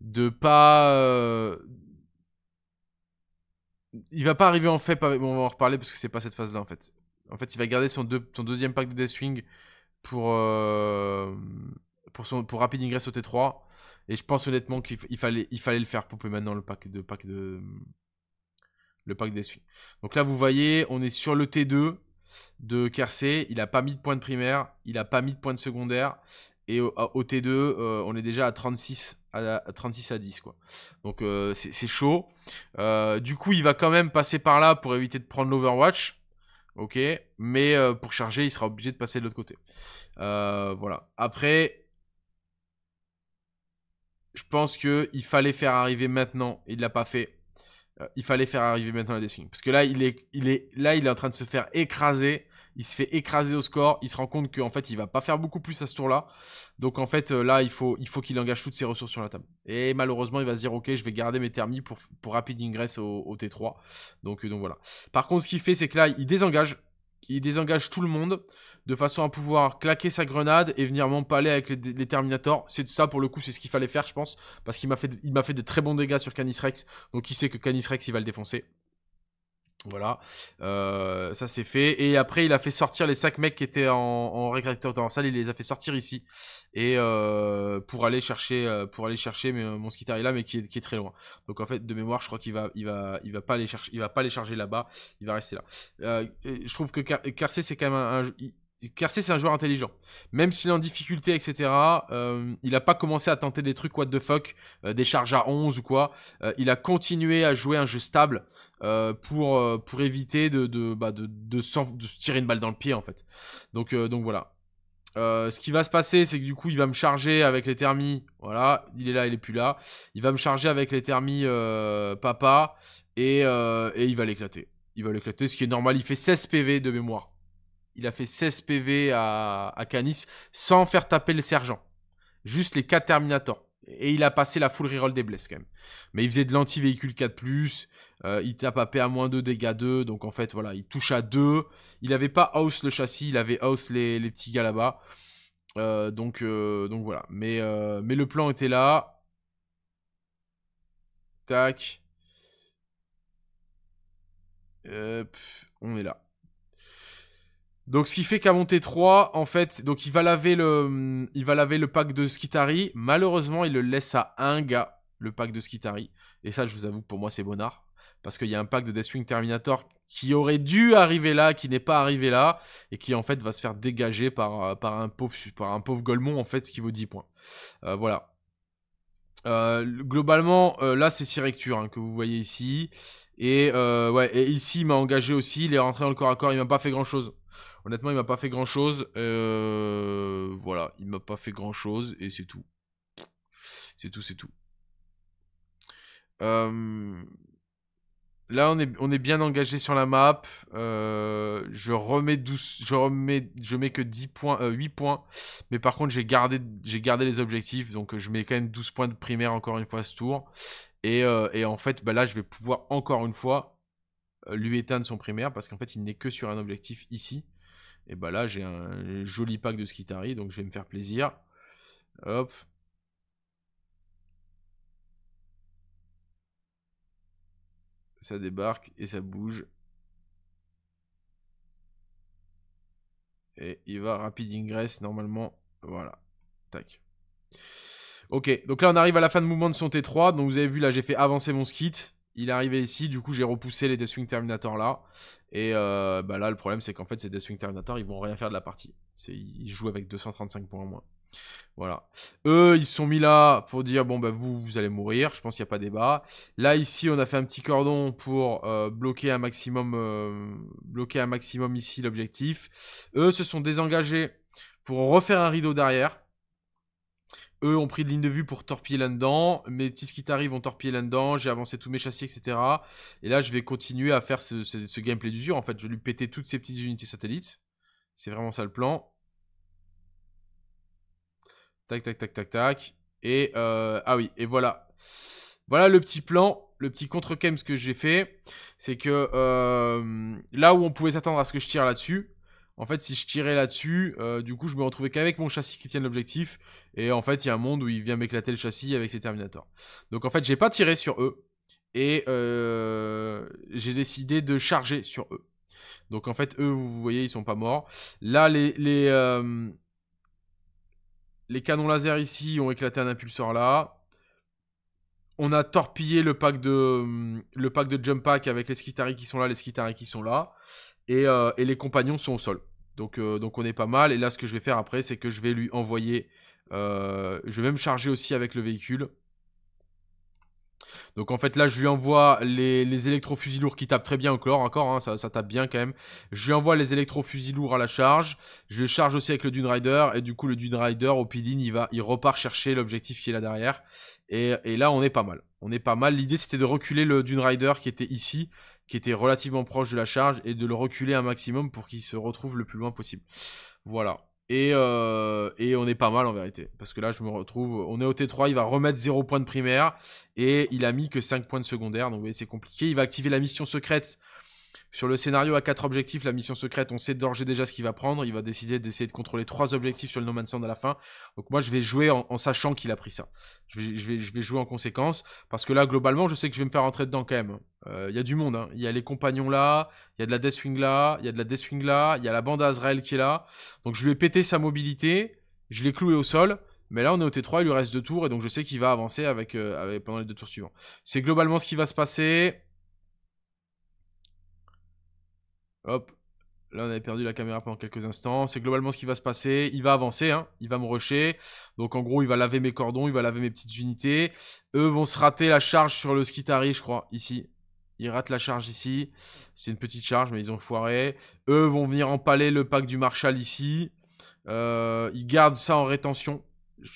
de pas... Euh, il va pas arriver en fait, bon, on va en reparler parce que c'est pas cette phase-là en fait. En fait, il va garder son, deux, son deuxième pack de Deathwing pour, euh, pour, son, pour rapide ingress au T trois. Et je pense honnêtement qu'il il fallait, il fallait le faire pomper maintenant le pack de, pack de le pack Deathwing. Donc là, vous voyez, on est sur le T deux de Kersé. Il n'a pas mis de points de primaire, il n'a pas mis de points de secondaire. Et au, au T deux, euh, on est déjà à trente-six à dix, quoi. Donc euh, c'est chaud. Euh, du coup, il va quand même passer par là pour éviter de prendre l'Overwatch. Ok, mais euh, pour charger, il sera obligé de passer de l'autre côté. Euh, voilà. Après, je pense qu'il fallait faire arriver maintenant. Il ne l'a pas fait. Euh, il fallait faire arriver maintenant la Deathwing. Parce que là il est, il est, là, il est en train de se faire écraser. Il se fait écraser au score. Il se rend compte qu'en fait, il ne va pas faire beaucoup plus à ce tour-là. Donc, en fait, là, il faut, il faut qu'il engage toutes ses ressources sur la table. Et malheureusement, il va se dire, ok, je vais garder mes thermies pour, pour rapide ingress au, au T trois. Donc, donc, voilà. Par contre, ce qu'il fait, c'est que là, il désengage. Il désengage tout le monde de façon à pouvoir claquer sa grenade et venir m'empaler avec les, les Terminators. C'est ça, pour le coup, c'est ce qu'il fallait faire, je pense. Parce qu'il m'a fait, il m'a fait de très bons dégâts sur Canis Rex. Donc, il sait que Canis Rex, il va le défoncer. Voilà, euh, ça c'est fait. Et après, il a fait sortir les cinq mecs qui étaient en, en réacteur dans la salle. Il les a fait sortir ici et euh, pour aller chercher, pour aller chercher mais, mon Skitarii là, mais qui est, qui est très loin. Donc en fait, de mémoire, je crois qu'il va, il va, il va pas les chercher, il va pas les charger là-bas. Il va rester là. Euh, je trouve que Kersé, c'est quand même un, un Kersé, c'est un joueur intelligent. Même s'il est en difficulté, et cetera, euh, il n'a pas commencé à tenter des trucs what the fuck, euh, des charges à onze ou quoi. Euh, il a continué à jouer un jeu stable euh, pour, euh, pour éviter de, de, bah, de, de, de, de se tirer une balle dans le pied, en fait. Donc, euh, donc voilà. Euh, ce qui va se passer, c'est que du coup, il va me charger avec les thermies. Voilà, il est là, il est plus là. Il va me charger avec les thermies euh, papa. Et, euh, et il va l'éclater. Il va l'éclater, ce qui est normal. Il fait seize P V de mémoire. Il a fait seize P V à, à Canis sans faire taper le sergent. Juste les quatre Terminators. Et il a passé la full reroll des blesses quand même. Mais il faisait de l'anti-véhicule quatre plus. Euh, il tape à P A moins deux, dégâts deux. Donc en fait, voilà, il touche à deux. Il n'avait pas house le châssis. Il avait house les, les petits gars là-bas. Euh, donc, euh, donc voilà. Mais, euh, mais le plan était là. Tac. Euh, pff, on est là. Donc ce qui fait qu'à mon T trois, en fait, donc il va laver le, il va laver le pack de Skitarii. Malheureusement, il le laisse à un gars, le pack de Skitarii. Et ça, je vous avoue que pour moi, c'est bonnard. Parce qu'il y a un pack de Deathwing Terminator qui aurait dû arriver là, qui n'est pas arrivé là. Et qui, en fait, va se faire dégager par, par, un, pauvre, par un pauvre Golemon, en fait, qui vaut dix points. Euh, voilà. Euh, globalement, euh, là, c'est six rectures hein, que vous voyez ici. Et, euh, ouais, et ici, il m'a engagé aussi. Il est rentré dans le corps à corps. Il m'a pas fait grand-chose. Honnêtement, il m'a pas fait grand chose. Euh, voilà, il m'a pas fait grand chose et c'est tout. C'est tout, c'est tout. Euh, là, on est, on est bien engagé sur la map. Euh, je remets douze, je remets, je mets que dix points, euh, huit points. Mais par contre, j'ai gardé, j'ai gardé les objectifs, donc je mets quand même douze points de primaire encore une fois ce tour. Et, euh, et en fait, bah là, je vais pouvoir encore une fois lui éteindre son primaire parce qu'en fait il n'est que sur un objectif ici. Et bah là j'ai un joli pack de Skitarii, donc je vais me faire plaisir. Hop. Ça débarque et ça bouge. Et il va rapide ingress normalement. Voilà. Tac. Ok, donc là on arrive à la fin de mouvement de son T trois. Donc vous avez vu là j'ai fait avancer mon skit. Il est arrivé ici, du coup j'ai repoussé les Deathwing Terminator là. Et euh, bah là le problème c'est qu'en fait ces Deathwing Terminator ils vont rien faire de la partie. Ils jouent avec deux cent trente-cinq points en moins. Voilà. Eux ils se sont mis là pour dire bon bah vous vous allez mourir, je pense qu'il n'y a pas débat. Là ici on a fait un petit cordon pour euh, bloquer un maximum, euh, bloquer un maximum ici l'objectif. Eux se sont désengagés pour refaire un rideau derrière. Eux ont pris de ligne de vue pour torpiller là-dedans. Mes petits Skitarii vont torpiller là-dedans. J'ai avancé tous mes châssis, et cetera. Et là, je vais continuer à faire ce, ce, ce gameplay d'usure. En fait, je vais lui péter toutes ces petites unités satellites. C'est vraiment ça le plan. Tac, tac, tac, tac, tac. Et euh, ah oui, et voilà. Voilà le petit plan. Le petit contre-cam que j'ai fait. C'est que euh, là où on pouvait s'attendre à ce que je tire là-dessus. En fait, si je tirais là-dessus, euh, du coup, je me retrouvais qu'avec mon châssis qui tient l'objectif. Et en fait, il y a un monde où il vient m'éclater le châssis avec ses Terminators. Donc, en fait, j'ai pas tiré sur eux. Et euh, j'ai décidé de charger sur eux. Donc, en fait, eux, vous voyez, ils sont pas morts. Là, les, les, euh, les canons laser ici ont éclaté un impulseur là. On a torpillé le pack de, le pack de jump pack avec les Skitarii qui sont là, les Skitarii qui sont là. Et, euh, et les compagnons sont au sol. Donc, euh, donc on est pas mal. Et là, ce que je vais faire après, c'est que je vais lui envoyer... Euh, je vais même charger aussi avec le véhicule. Donc en fait, là, je lui envoie les, les électrofusils lourds qui tapent très bien au corps encore. Hein, ça, ça tape bien quand même. Je lui envoie les électrofusils lourds à la charge. Je le charge aussi avec le Dune Rider. Et du coup, le Dune Rider, au peeling, il va, il repart chercher l'objectif qui est là derrière. Et, et là, on est pas mal. On est pas mal. L'idée, c'était de reculer le Dune Rider qui était ici, qui était relativement proche de la charge, et de le reculer un maximum pour qu'il se retrouve le plus loin possible. Voilà. Et, euh, et on est pas mal en vérité. Parce que là, je me retrouve... On est au T trois, il va remettre zéro point de primaire, et il a mis que cinq points de secondaire, donc vous voyez, c'est compliqué. Il va activer la mission secrète. Sur le scénario à quatre objectifs, la mission secrète, on sait d'ores et déjà ce qu'il va prendre. Il va décider d'essayer de contrôler trois objectifs sur le No Man's Land à la fin. Donc moi, je vais jouer en, en sachant qu'il a pris ça. Je vais, je, vais, je vais jouer en conséquence. Parce que là, globalement, je sais que je vais me faire rentrer dedans quand même. Euh, y a du monde. Hein. Y a les compagnons là. Il y a de la Deathwing là. Il y a de la Deathwing là. Il y a la bande Azrael qui est là. Donc je lui ai pété sa mobilité. Je l'ai cloué au sol. Mais là, on est au T trois. Il lui reste deux tours. Et donc je sais qu'il va avancer avec, euh, avec, pendant les deux tours suivants. C'est globalement ce qui va se passer. Hop, là on avait perdu la caméra pendant quelques instants. C'est globalement ce qui va se passer. Il va avancer, hein. Il va me rusher. Donc en gros, il va laver mes cordons, il va laver mes petites unités. Eux vont se rater la charge sur le Skitarii, je crois, ici. Ils ratent la charge ici. C'est une petite charge, mais ils ont foiré. Eux vont venir empaler le pack du Marshal ici. Euh, il garde ça en rétention.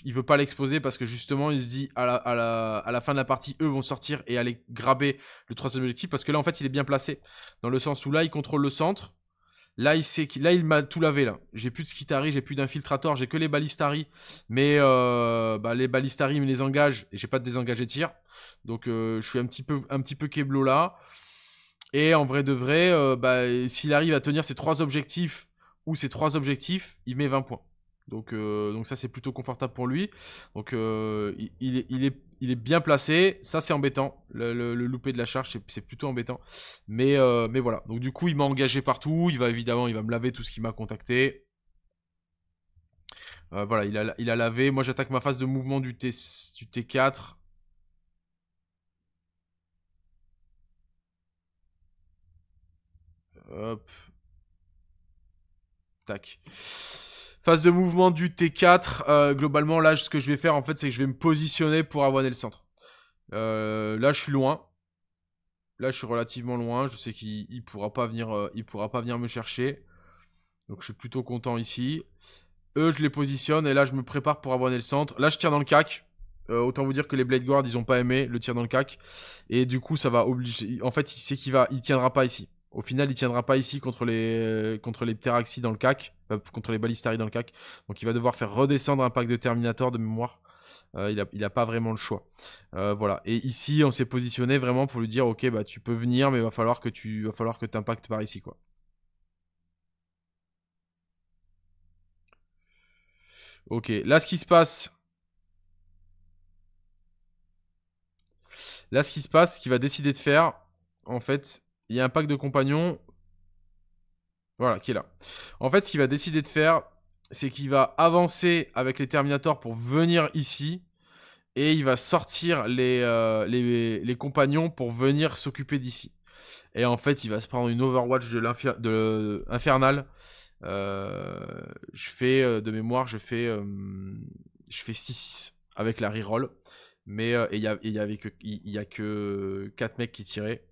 Il veut pas l'exposer parce que justement, il se dit à la, à, la, à la fin de la partie, eux vont sortir et aller grabber le troisième objectif. Parce que là, en fait, il est bien placé. Dans le sens où là, il contrôle le centre. Là, il sait qu'il, là, il m'a tout lavé, là. J'ai plus de Skitarii, j'ai plus d'Infiltrator, j'ai que les Balistari. Mais euh, bah, les Balistari me les engagent et j'ai pas de désengagé tir. Donc, euh, je suis un petit peu, un petit peu keblo là. Et en vrai de vrai, euh, bah, s'il arrive à tenir ces trois objectifs ou ces trois objectifs, il met vingt points. Donc, euh, donc ça, c'est plutôt confortable pour lui. Donc, euh, il, il, est, il, est, il est bien placé. Ça, c'est embêtant. Le, le, le loupé de la charge, c'est plutôt embêtant. Mais, euh, mais voilà. Donc, du coup, il m'a engagé partout. Il va évidemment, il va me laver tout ce qu'il m'a contacté. Euh, voilà, il a, il a lavé. Moi, j'attaque ma phase de mouvement du, T, du T quatre. Hop. Tac. Phase de mouvement du T quatre. Euh, globalement, là, ce que je vais faire, en fait, c'est que je vais me positionner pour avoiner le centre. Euh, là, je suis loin. Là, je suis relativement loin. Je sais qu'il ne pourra pas venir, euh, il pourra pas venir me chercher. Donc, je suis plutôt content ici. Eux, je les positionne. Et là, je me prépare pour avoiner le centre. Là, je tire dans le cac. Euh, autant vous dire que les Blade Guard, ils n'ont pas aimé le tir dans le cac. Et du coup, ça va obliger... En fait, il sait qu'il va... il tiendra pas ici. Au final, il tiendra pas ici contre les, contre les Pteraxi dans le cac, euh, contre les Balistari dans le cac. Donc, il va devoir faire redescendre un pack de Terminator de mémoire. Euh, il a, il a pas vraiment le choix. Euh, voilà. Et ici, on s'est positionné vraiment pour lui dire, ok, bah tu peux venir, mais il va falloir que tu, va falloir que t'impactes par ici, quoi. Ok. Là, ce qui se passe. Là, ce qui se passe, ce qu'il va décider de faire, en fait. Il y a un pack de compagnons, voilà, qui est là. En fait, ce qu'il va décider de faire, c'est qu'il va avancer avec les Terminators pour venir ici. Et il va sortir les, euh, les, les compagnons pour venir s'occuper d'ici. Et en fait, il va se prendre une Overwatch de l'infernal. Euh, je fais, de mémoire, je fais euh, je fais six six avec la reroll. Mais il n'y a, a que quatre mecs qui tiraient.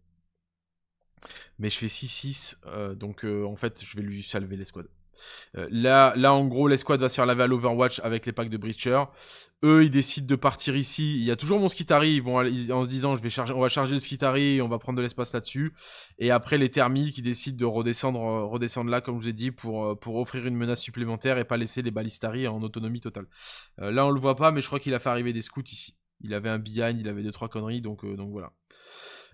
Mais je fais six six, euh, donc euh, en fait, je vais lui salver l'escouade. Euh, là, là, en gros, l'escouade va se faire laver à l'Overwatch avec les packs de Breacher. Eux, ils décident de partir ici. Il y a toujours mon Skitarii. Ils vont aller, en se disant, je vais charger, on va charger le Skitarii et on va prendre de l'espace là-dessus. Et après, les Thermi qui décident de redescendre, euh, redescendre là, comme je vous ai dit, pour, euh, pour offrir une menace supplémentaire et pas laisser les Balistari en autonomie totale. Euh, là, on le voit pas, mais je crois qu'il a fait arriver des scouts ici. Il avait un behind, il avait deux trois conneries, donc, euh, donc voilà.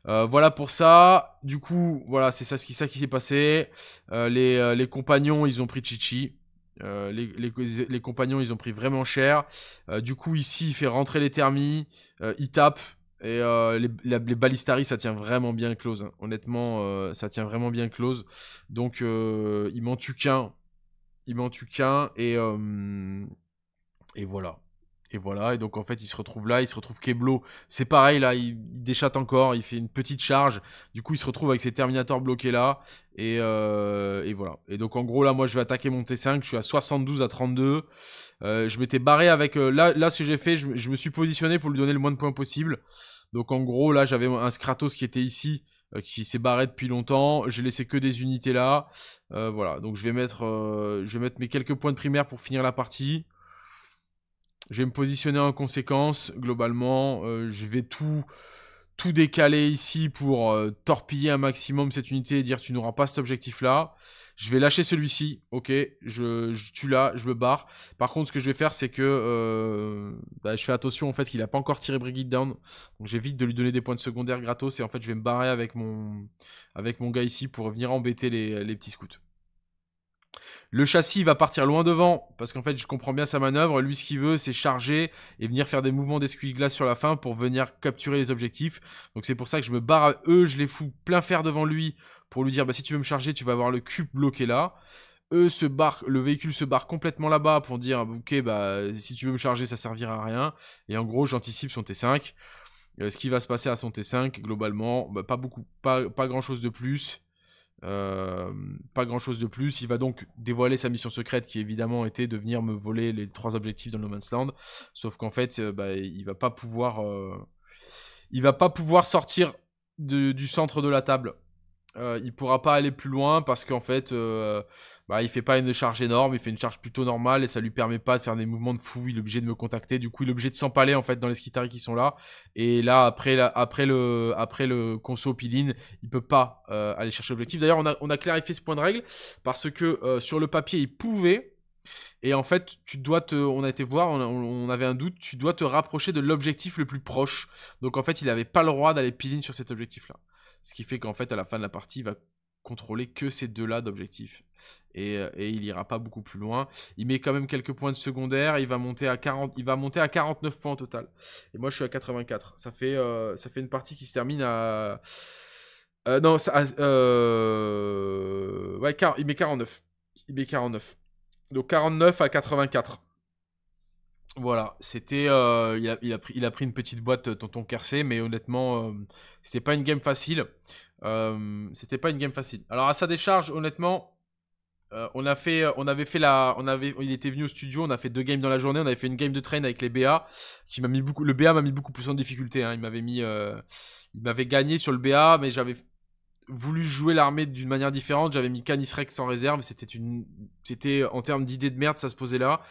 Euh, voilà pour ça, du coup, voilà, c'est ça, ça qui s'est passé, euh, les, euh, les compagnons, ils ont pris Chichi, euh, les, les, les compagnons, ils ont pris vraiment cher, euh, du coup, ici, il fait rentrer les Thermi, euh, il tape, et euh, les, la, les Balistari, ça tient vraiment bien le close, hein. Honnêtement, euh, ça tient vraiment bien le close, donc, euh, il m'en tue qu'un, il m'en tue qu'un, et, euh, et voilà. Et voilà, et donc en fait, il se retrouve là, il se retrouve Keblo. C'est pareil, là, il, il déchatte encore, il fait une petite charge. Du coup, il se retrouve avec ses Terminators bloqués là. Et, euh, et voilà. Et donc en gros, là, moi, je vais attaquer mon T cinq. Je suis à soixante-douze à trente-deux. Euh, je m'étais barré avec... Euh, là, là, ce que j'ai fait, je, je me suis positionné pour lui donner le moins de points possible. Donc en gros, là, j'avais un Kratos qui était ici, euh, qui s'est barré depuis longtemps. J'ai laissé que des unités là. Euh, voilà, donc je vais, mettre, euh, je vais mettre mes quelques points de primaire pour finir la partie. Je vais me positionner en conséquence, globalement, euh, je vais tout, tout décaler ici pour euh, torpiller un maximum cette unité et dire tu n'auras pas cet objectif-là. Je vais lâcher celui-ci, ok, je, je tue là, je me barre. Par contre, ce que je vais faire, c'est que euh, bah, je fais attention en fait qu'il n'a pas encore tiré Brigade Down. Donc j'évite de lui donner des points de secondaire gratos et en fait je vais me barrer avec mon, avec mon gars ici pour venir embêter les, les petits scouts. Le châssis va partir loin devant, parce qu'en fait, je comprends bien sa manœuvre. Lui, ce qu'il veut, c'est charger et venir faire des mouvements d'essuie-glace sur la fin pour venir capturer les objectifs. Donc, c'est pour ça que je me barre à eux, je les fous plein fer devant lui pour lui dire, bah, si tu veux me charger, tu vas avoir le cube bloqué là. Eux se barrent, le véhicule se barre complètement là-bas pour dire, ok, bah, si tu veux me charger, ça servira à rien. Et en gros, j'anticipe son T cinq. Euh, ce qui va se passer à son T cinq, globalement, bah, pas beaucoup, pas, pas grand-chose de plus. Euh, pas grand chose de plus. Il va donc dévoiler sa mission secrète qui évidemment était de venir me voler les trois objectifs dans No Man's Land. Sauf qu'en fait, euh, bah, il va pas pouvoir, euh, il va pas pouvoir sortir de, du centre de la table. Euh, il pourra pas aller plus loin parce qu'en fait, euh, bah, il fait pas une charge énorme, il fait une charge plutôt normale et ça lui permet pas de faire des mouvements de fou, il est obligé de me contacter, du coup il est obligé de s'empaler en fait dans les Skitarii qui sont là, et là après, la, après, le, après le conso Piline, il peut pas euh, aller chercher l'objectif. D'ailleurs on a, on a clarifié ce point de règle, parce que euh, sur le papier il pouvait, et en fait, tu dois te, on a été voir, on, on avait un doute, tu dois te rapprocher de l'objectif le plus proche. Donc en fait, il n'avait pas le droit d'aller peel-in sur cet objectif-là. Ce qui fait qu'en fait, à la fin de la partie, il va contrôler que ces deux-là d'objectifs. Et, et il n'ira pas beaucoup plus loin. Il met quand même quelques points de secondaire, il va monter à, quarante, il va monter à quarante-neuf points au total. Et moi, je suis à quatre-vingt-quatre. Ça fait, euh, ça fait une partie qui se termine à... Euh, non, ça, euh... ouais, car, il met quarante-neuf. Il met quarante-neuf. Donc quarante-neuf à quatre-vingt-quatre. Voilà, c'était, euh, il, a, il, a il a pris une petite boîte, tonton Kersé, mais honnêtement, euh, c'était pas une game facile. Euh, c'était pas une game facile. Alors à sa décharge, honnêtement, euh, on a fait, on avait fait la, on avait, il était venu au studio, on a fait deux games dans la journée, on avait fait une game de train avec les B A, qui m'a mis beaucoup, le B A m'a mis beaucoup plus en difficulté. Hein, il m'avait mis, euh, il m'avait gagné sur le B A, mais j'avais voulu jouer l'armée d'une manière différente, j'avais mis Canis Rex en réserve, c'était une, c'était en termes d'idée de merde, ça se posait là.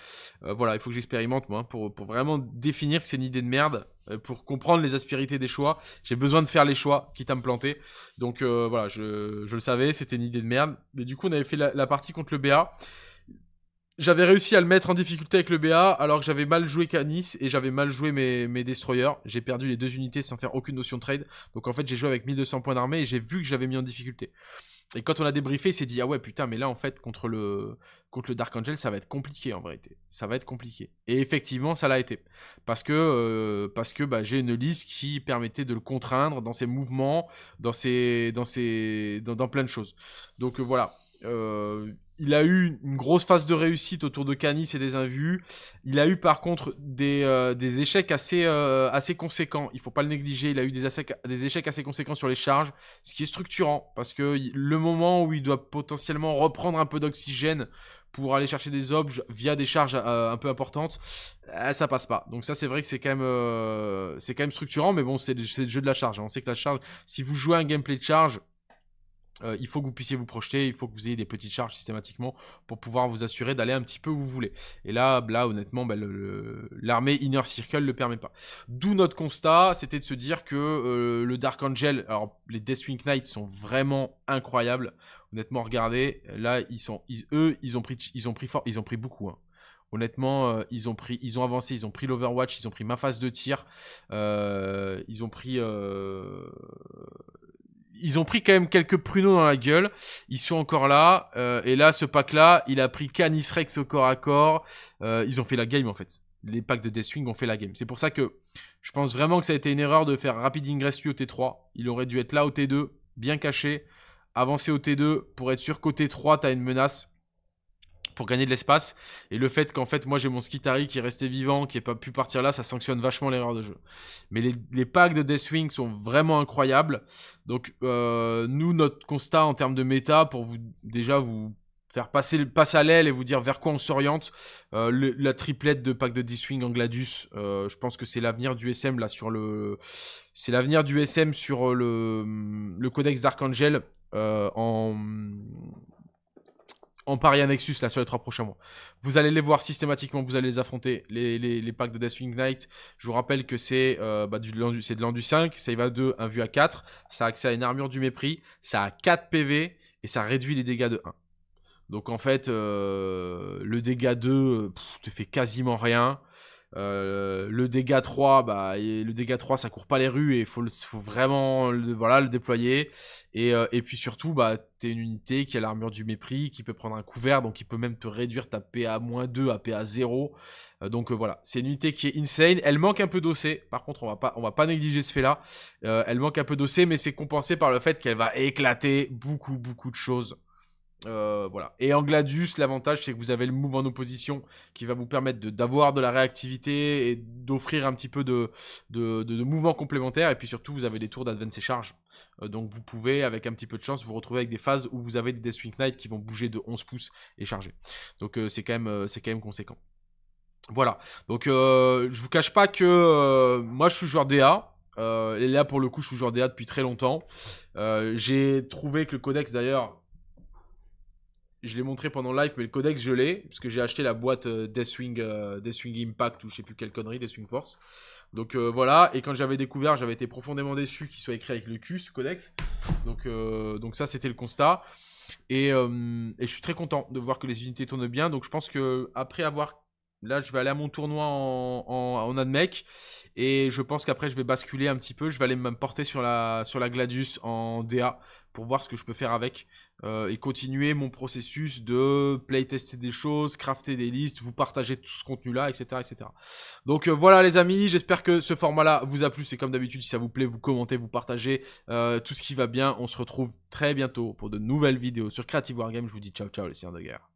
Euh, voilà, il faut que j'expérimente moi, pour, pour vraiment définir que c'est une idée de merde, pour comprendre les aspérités des choix, j'ai besoin de faire les choix, quitte à me planter. Donc euh, voilà, je, je le savais, c'était une idée de merde. Et du coup, on avait fait la, la partie contre le B A. J'avais réussi à le mettre en difficulté avec le B A, alors que j'avais mal joué Canis et j'avais mal joué mes, mes destroyers. J'ai perdu les deux unités sans faire aucune notion de trade. Donc en fait, j'ai joué avec mille deux cents points d'armée et j'ai vu que j'avais mis en difficulté. Et quand on a débriefé, il s'est dit « Ah ouais, putain, mais là, en fait, contre le, contre le Dark Angel, ça va être compliqué, en vérité. Ça va être compliqué. » Et effectivement, ça l'a été. Parce que, euh, parce que bah, j'ai une liste qui permettait de le contraindre dans ses mouvements, dans, ses, dans, ses, dans, dans plein de choses. Donc euh, voilà. Euh, il a eu une grosse phase de réussite autour de Canis et des Invus. Il a eu par contre des, euh, des échecs assez, euh, assez conséquents. Il ne faut pas le négliger. Il a eu des, des échecs assez conséquents sur les charges, ce qui est structurant. Parce que le moment où il doit potentiellement reprendre un peu d'oxygène pour aller chercher des obs via des charges euh, un peu importantes, euh, ça passe pas. Donc ça, c'est vrai que c'est quand même, euh, c'est quand même structurant. Mais bon, c'est le, le jeu de la charge. On sait que la charge, si vous jouez un gameplay de charge, Euh, il faut que vous puissiez vous projeter, il faut que vous ayez des petites charges systématiquement pour pouvoir vous assurer d'aller un petit peu où vous voulez. Et là, là honnêtement, bah, l'armée Inner Circle ne le permet pas. D'où notre constat, c'était de se dire que euh, le Dark Angel, alors les Deathwing Knight sont vraiment incroyables. Honnêtement, regardez, là, ils sont, ils, eux, ils ont pris, ils ont pris fort, ils ont pris beaucoup. Hein. Honnêtement, euh, ils, ont pris, ils ont avancé, ils ont pris l'Overwatch, ils ont pris ma phase de tir, euh, ils ont pris... Euh... Ils ont pris quand même quelques pruneaux dans la gueule. Ils sont encore là. Euh, et là, ce pack-là, il a pris Canis Rex au corps à corps. Euh, ils ont fait la game, en fait. Les packs de Deathwing ont fait la game. C'est pour ça que je pense vraiment que ça a été une erreur de faire rapide ingress lui au T trois. Il aurait dû être là au T deux, bien caché. Avancer au T deux pour être sûr qu'au T trois, tu as une menace pour gagner de l'espace. Et le fait qu'en fait, moi, j'ai mon Skitarii qui est resté vivant, qui n'a pas pu partir là, ça sanctionne vachement l'erreur de jeu. Mais les, les packs de Deathwing sont vraiment incroyables. Donc, euh, nous, notre constat en termes de méta, pour vous déjà vous faire passer le passe à l'aile et vous dire vers quoi on s'oriente, euh, le, la triplette de pack de Deathwing en Gladius, euh, je pense que c'est l'avenir du S M là sur le... C'est l'avenir du S M sur le, le codex Dark Angel euh, en... en Pariah Nexus, là, sur les trois prochains mois. Vous allez les voir systématiquement, vous allez les affronter, les, les, les packs de Deathwing Knight. Je vous rappelle que c'est euh, bah, de l'endu cinq, ça y va deux, un vu à quatre, ça a accès à une armure du mépris, ça a quatre P V, et ça réduit les dégâts de un. Donc, en fait, euh, le dégât deux pff, te fait quasiment rien. Euh, le dégât trois, bah, et le dégât trois, ça court pas les rues et il faut, faut vraiment le, voilà, le déployer. Et, euh, et puis surtout, bah, t'es une unité qui a l'armure du mépris, qui peut prendre un couvert, donc il peut même te réduire ta P A deux à P A zéro. Euh, donc euh, voilà, c'est une unité qui est insane. Elle manque un peu d'O C, par contre, on va pas, on va pas négliger ce fait-là. Euh, elle manque un peu d'O C, mais c'est compensé par le fait qu'elle va éclater beaucoup, beaucoup de choses. Euh, voilà. Et en Gladius, l'avantage c'est que vous avez le move en opposition qui va vous permettre d'avoir de, de la réactivité et d'offrir un petit peu de, de, de, de mouvements complémentaires. Et puis surtout, vous avez des tours d'advance et charge. Euh, donc vous pouvez, avec un petit peu de chance, vous retrouver avec des phases où vous avez des Deathwing Knight qui vont bouger de onze pouces et charger. Donc euh, c'est quand même, euh, c'est quand même conséquent. Voilà. Donc euh, je vous cache pas que euh, moi je suis joueur D A. Euh, et là pour le coup, je suis joueur D A depuis très longtemps. Euh, J'ai trouvé que le codex d'ailleurs. Je l'ai montré pendant le live, mais le codex, je l'ai, parce que j'ai acheté la boîte Deathwing, euh, Deathwing Impact, ou je sais plus quelle connerie, Deathwing Force. Donc euh, voilà, et quand j'avais découvert, j'avais été profondément déçu qu'il soit écrit avec le cul, ce codex. Donc, euh, donc ça, c'était le constat. Et, euh, et je suis très content de voir que les unités tournent bien. Donc je pense que après avoir... Là, je vais aller à mon tournoi en, en, en Admech. Et je pense qu'après, je vais basculer un petit peu. Je vais aller me porter sur la, sur la Gladius en D A pour voir ce que je peux faire avec. Euh, et continuer mon processus de playtester des choses, crafter des listes, vous partager tout ce contenu-là, et cetera, et cetera. Donc euh, voilà les amis, j'espère que ce format-là vous a plu. C'est comme d'habitude, si ça vous plaît, vous commentez, vous partagez euh, tout ce qui va bien. On se retrouve très bientôt pour de nouvelles vidéos sur Creative Wargames. Je vous dis ciao, ciao les seigneurs de guerre.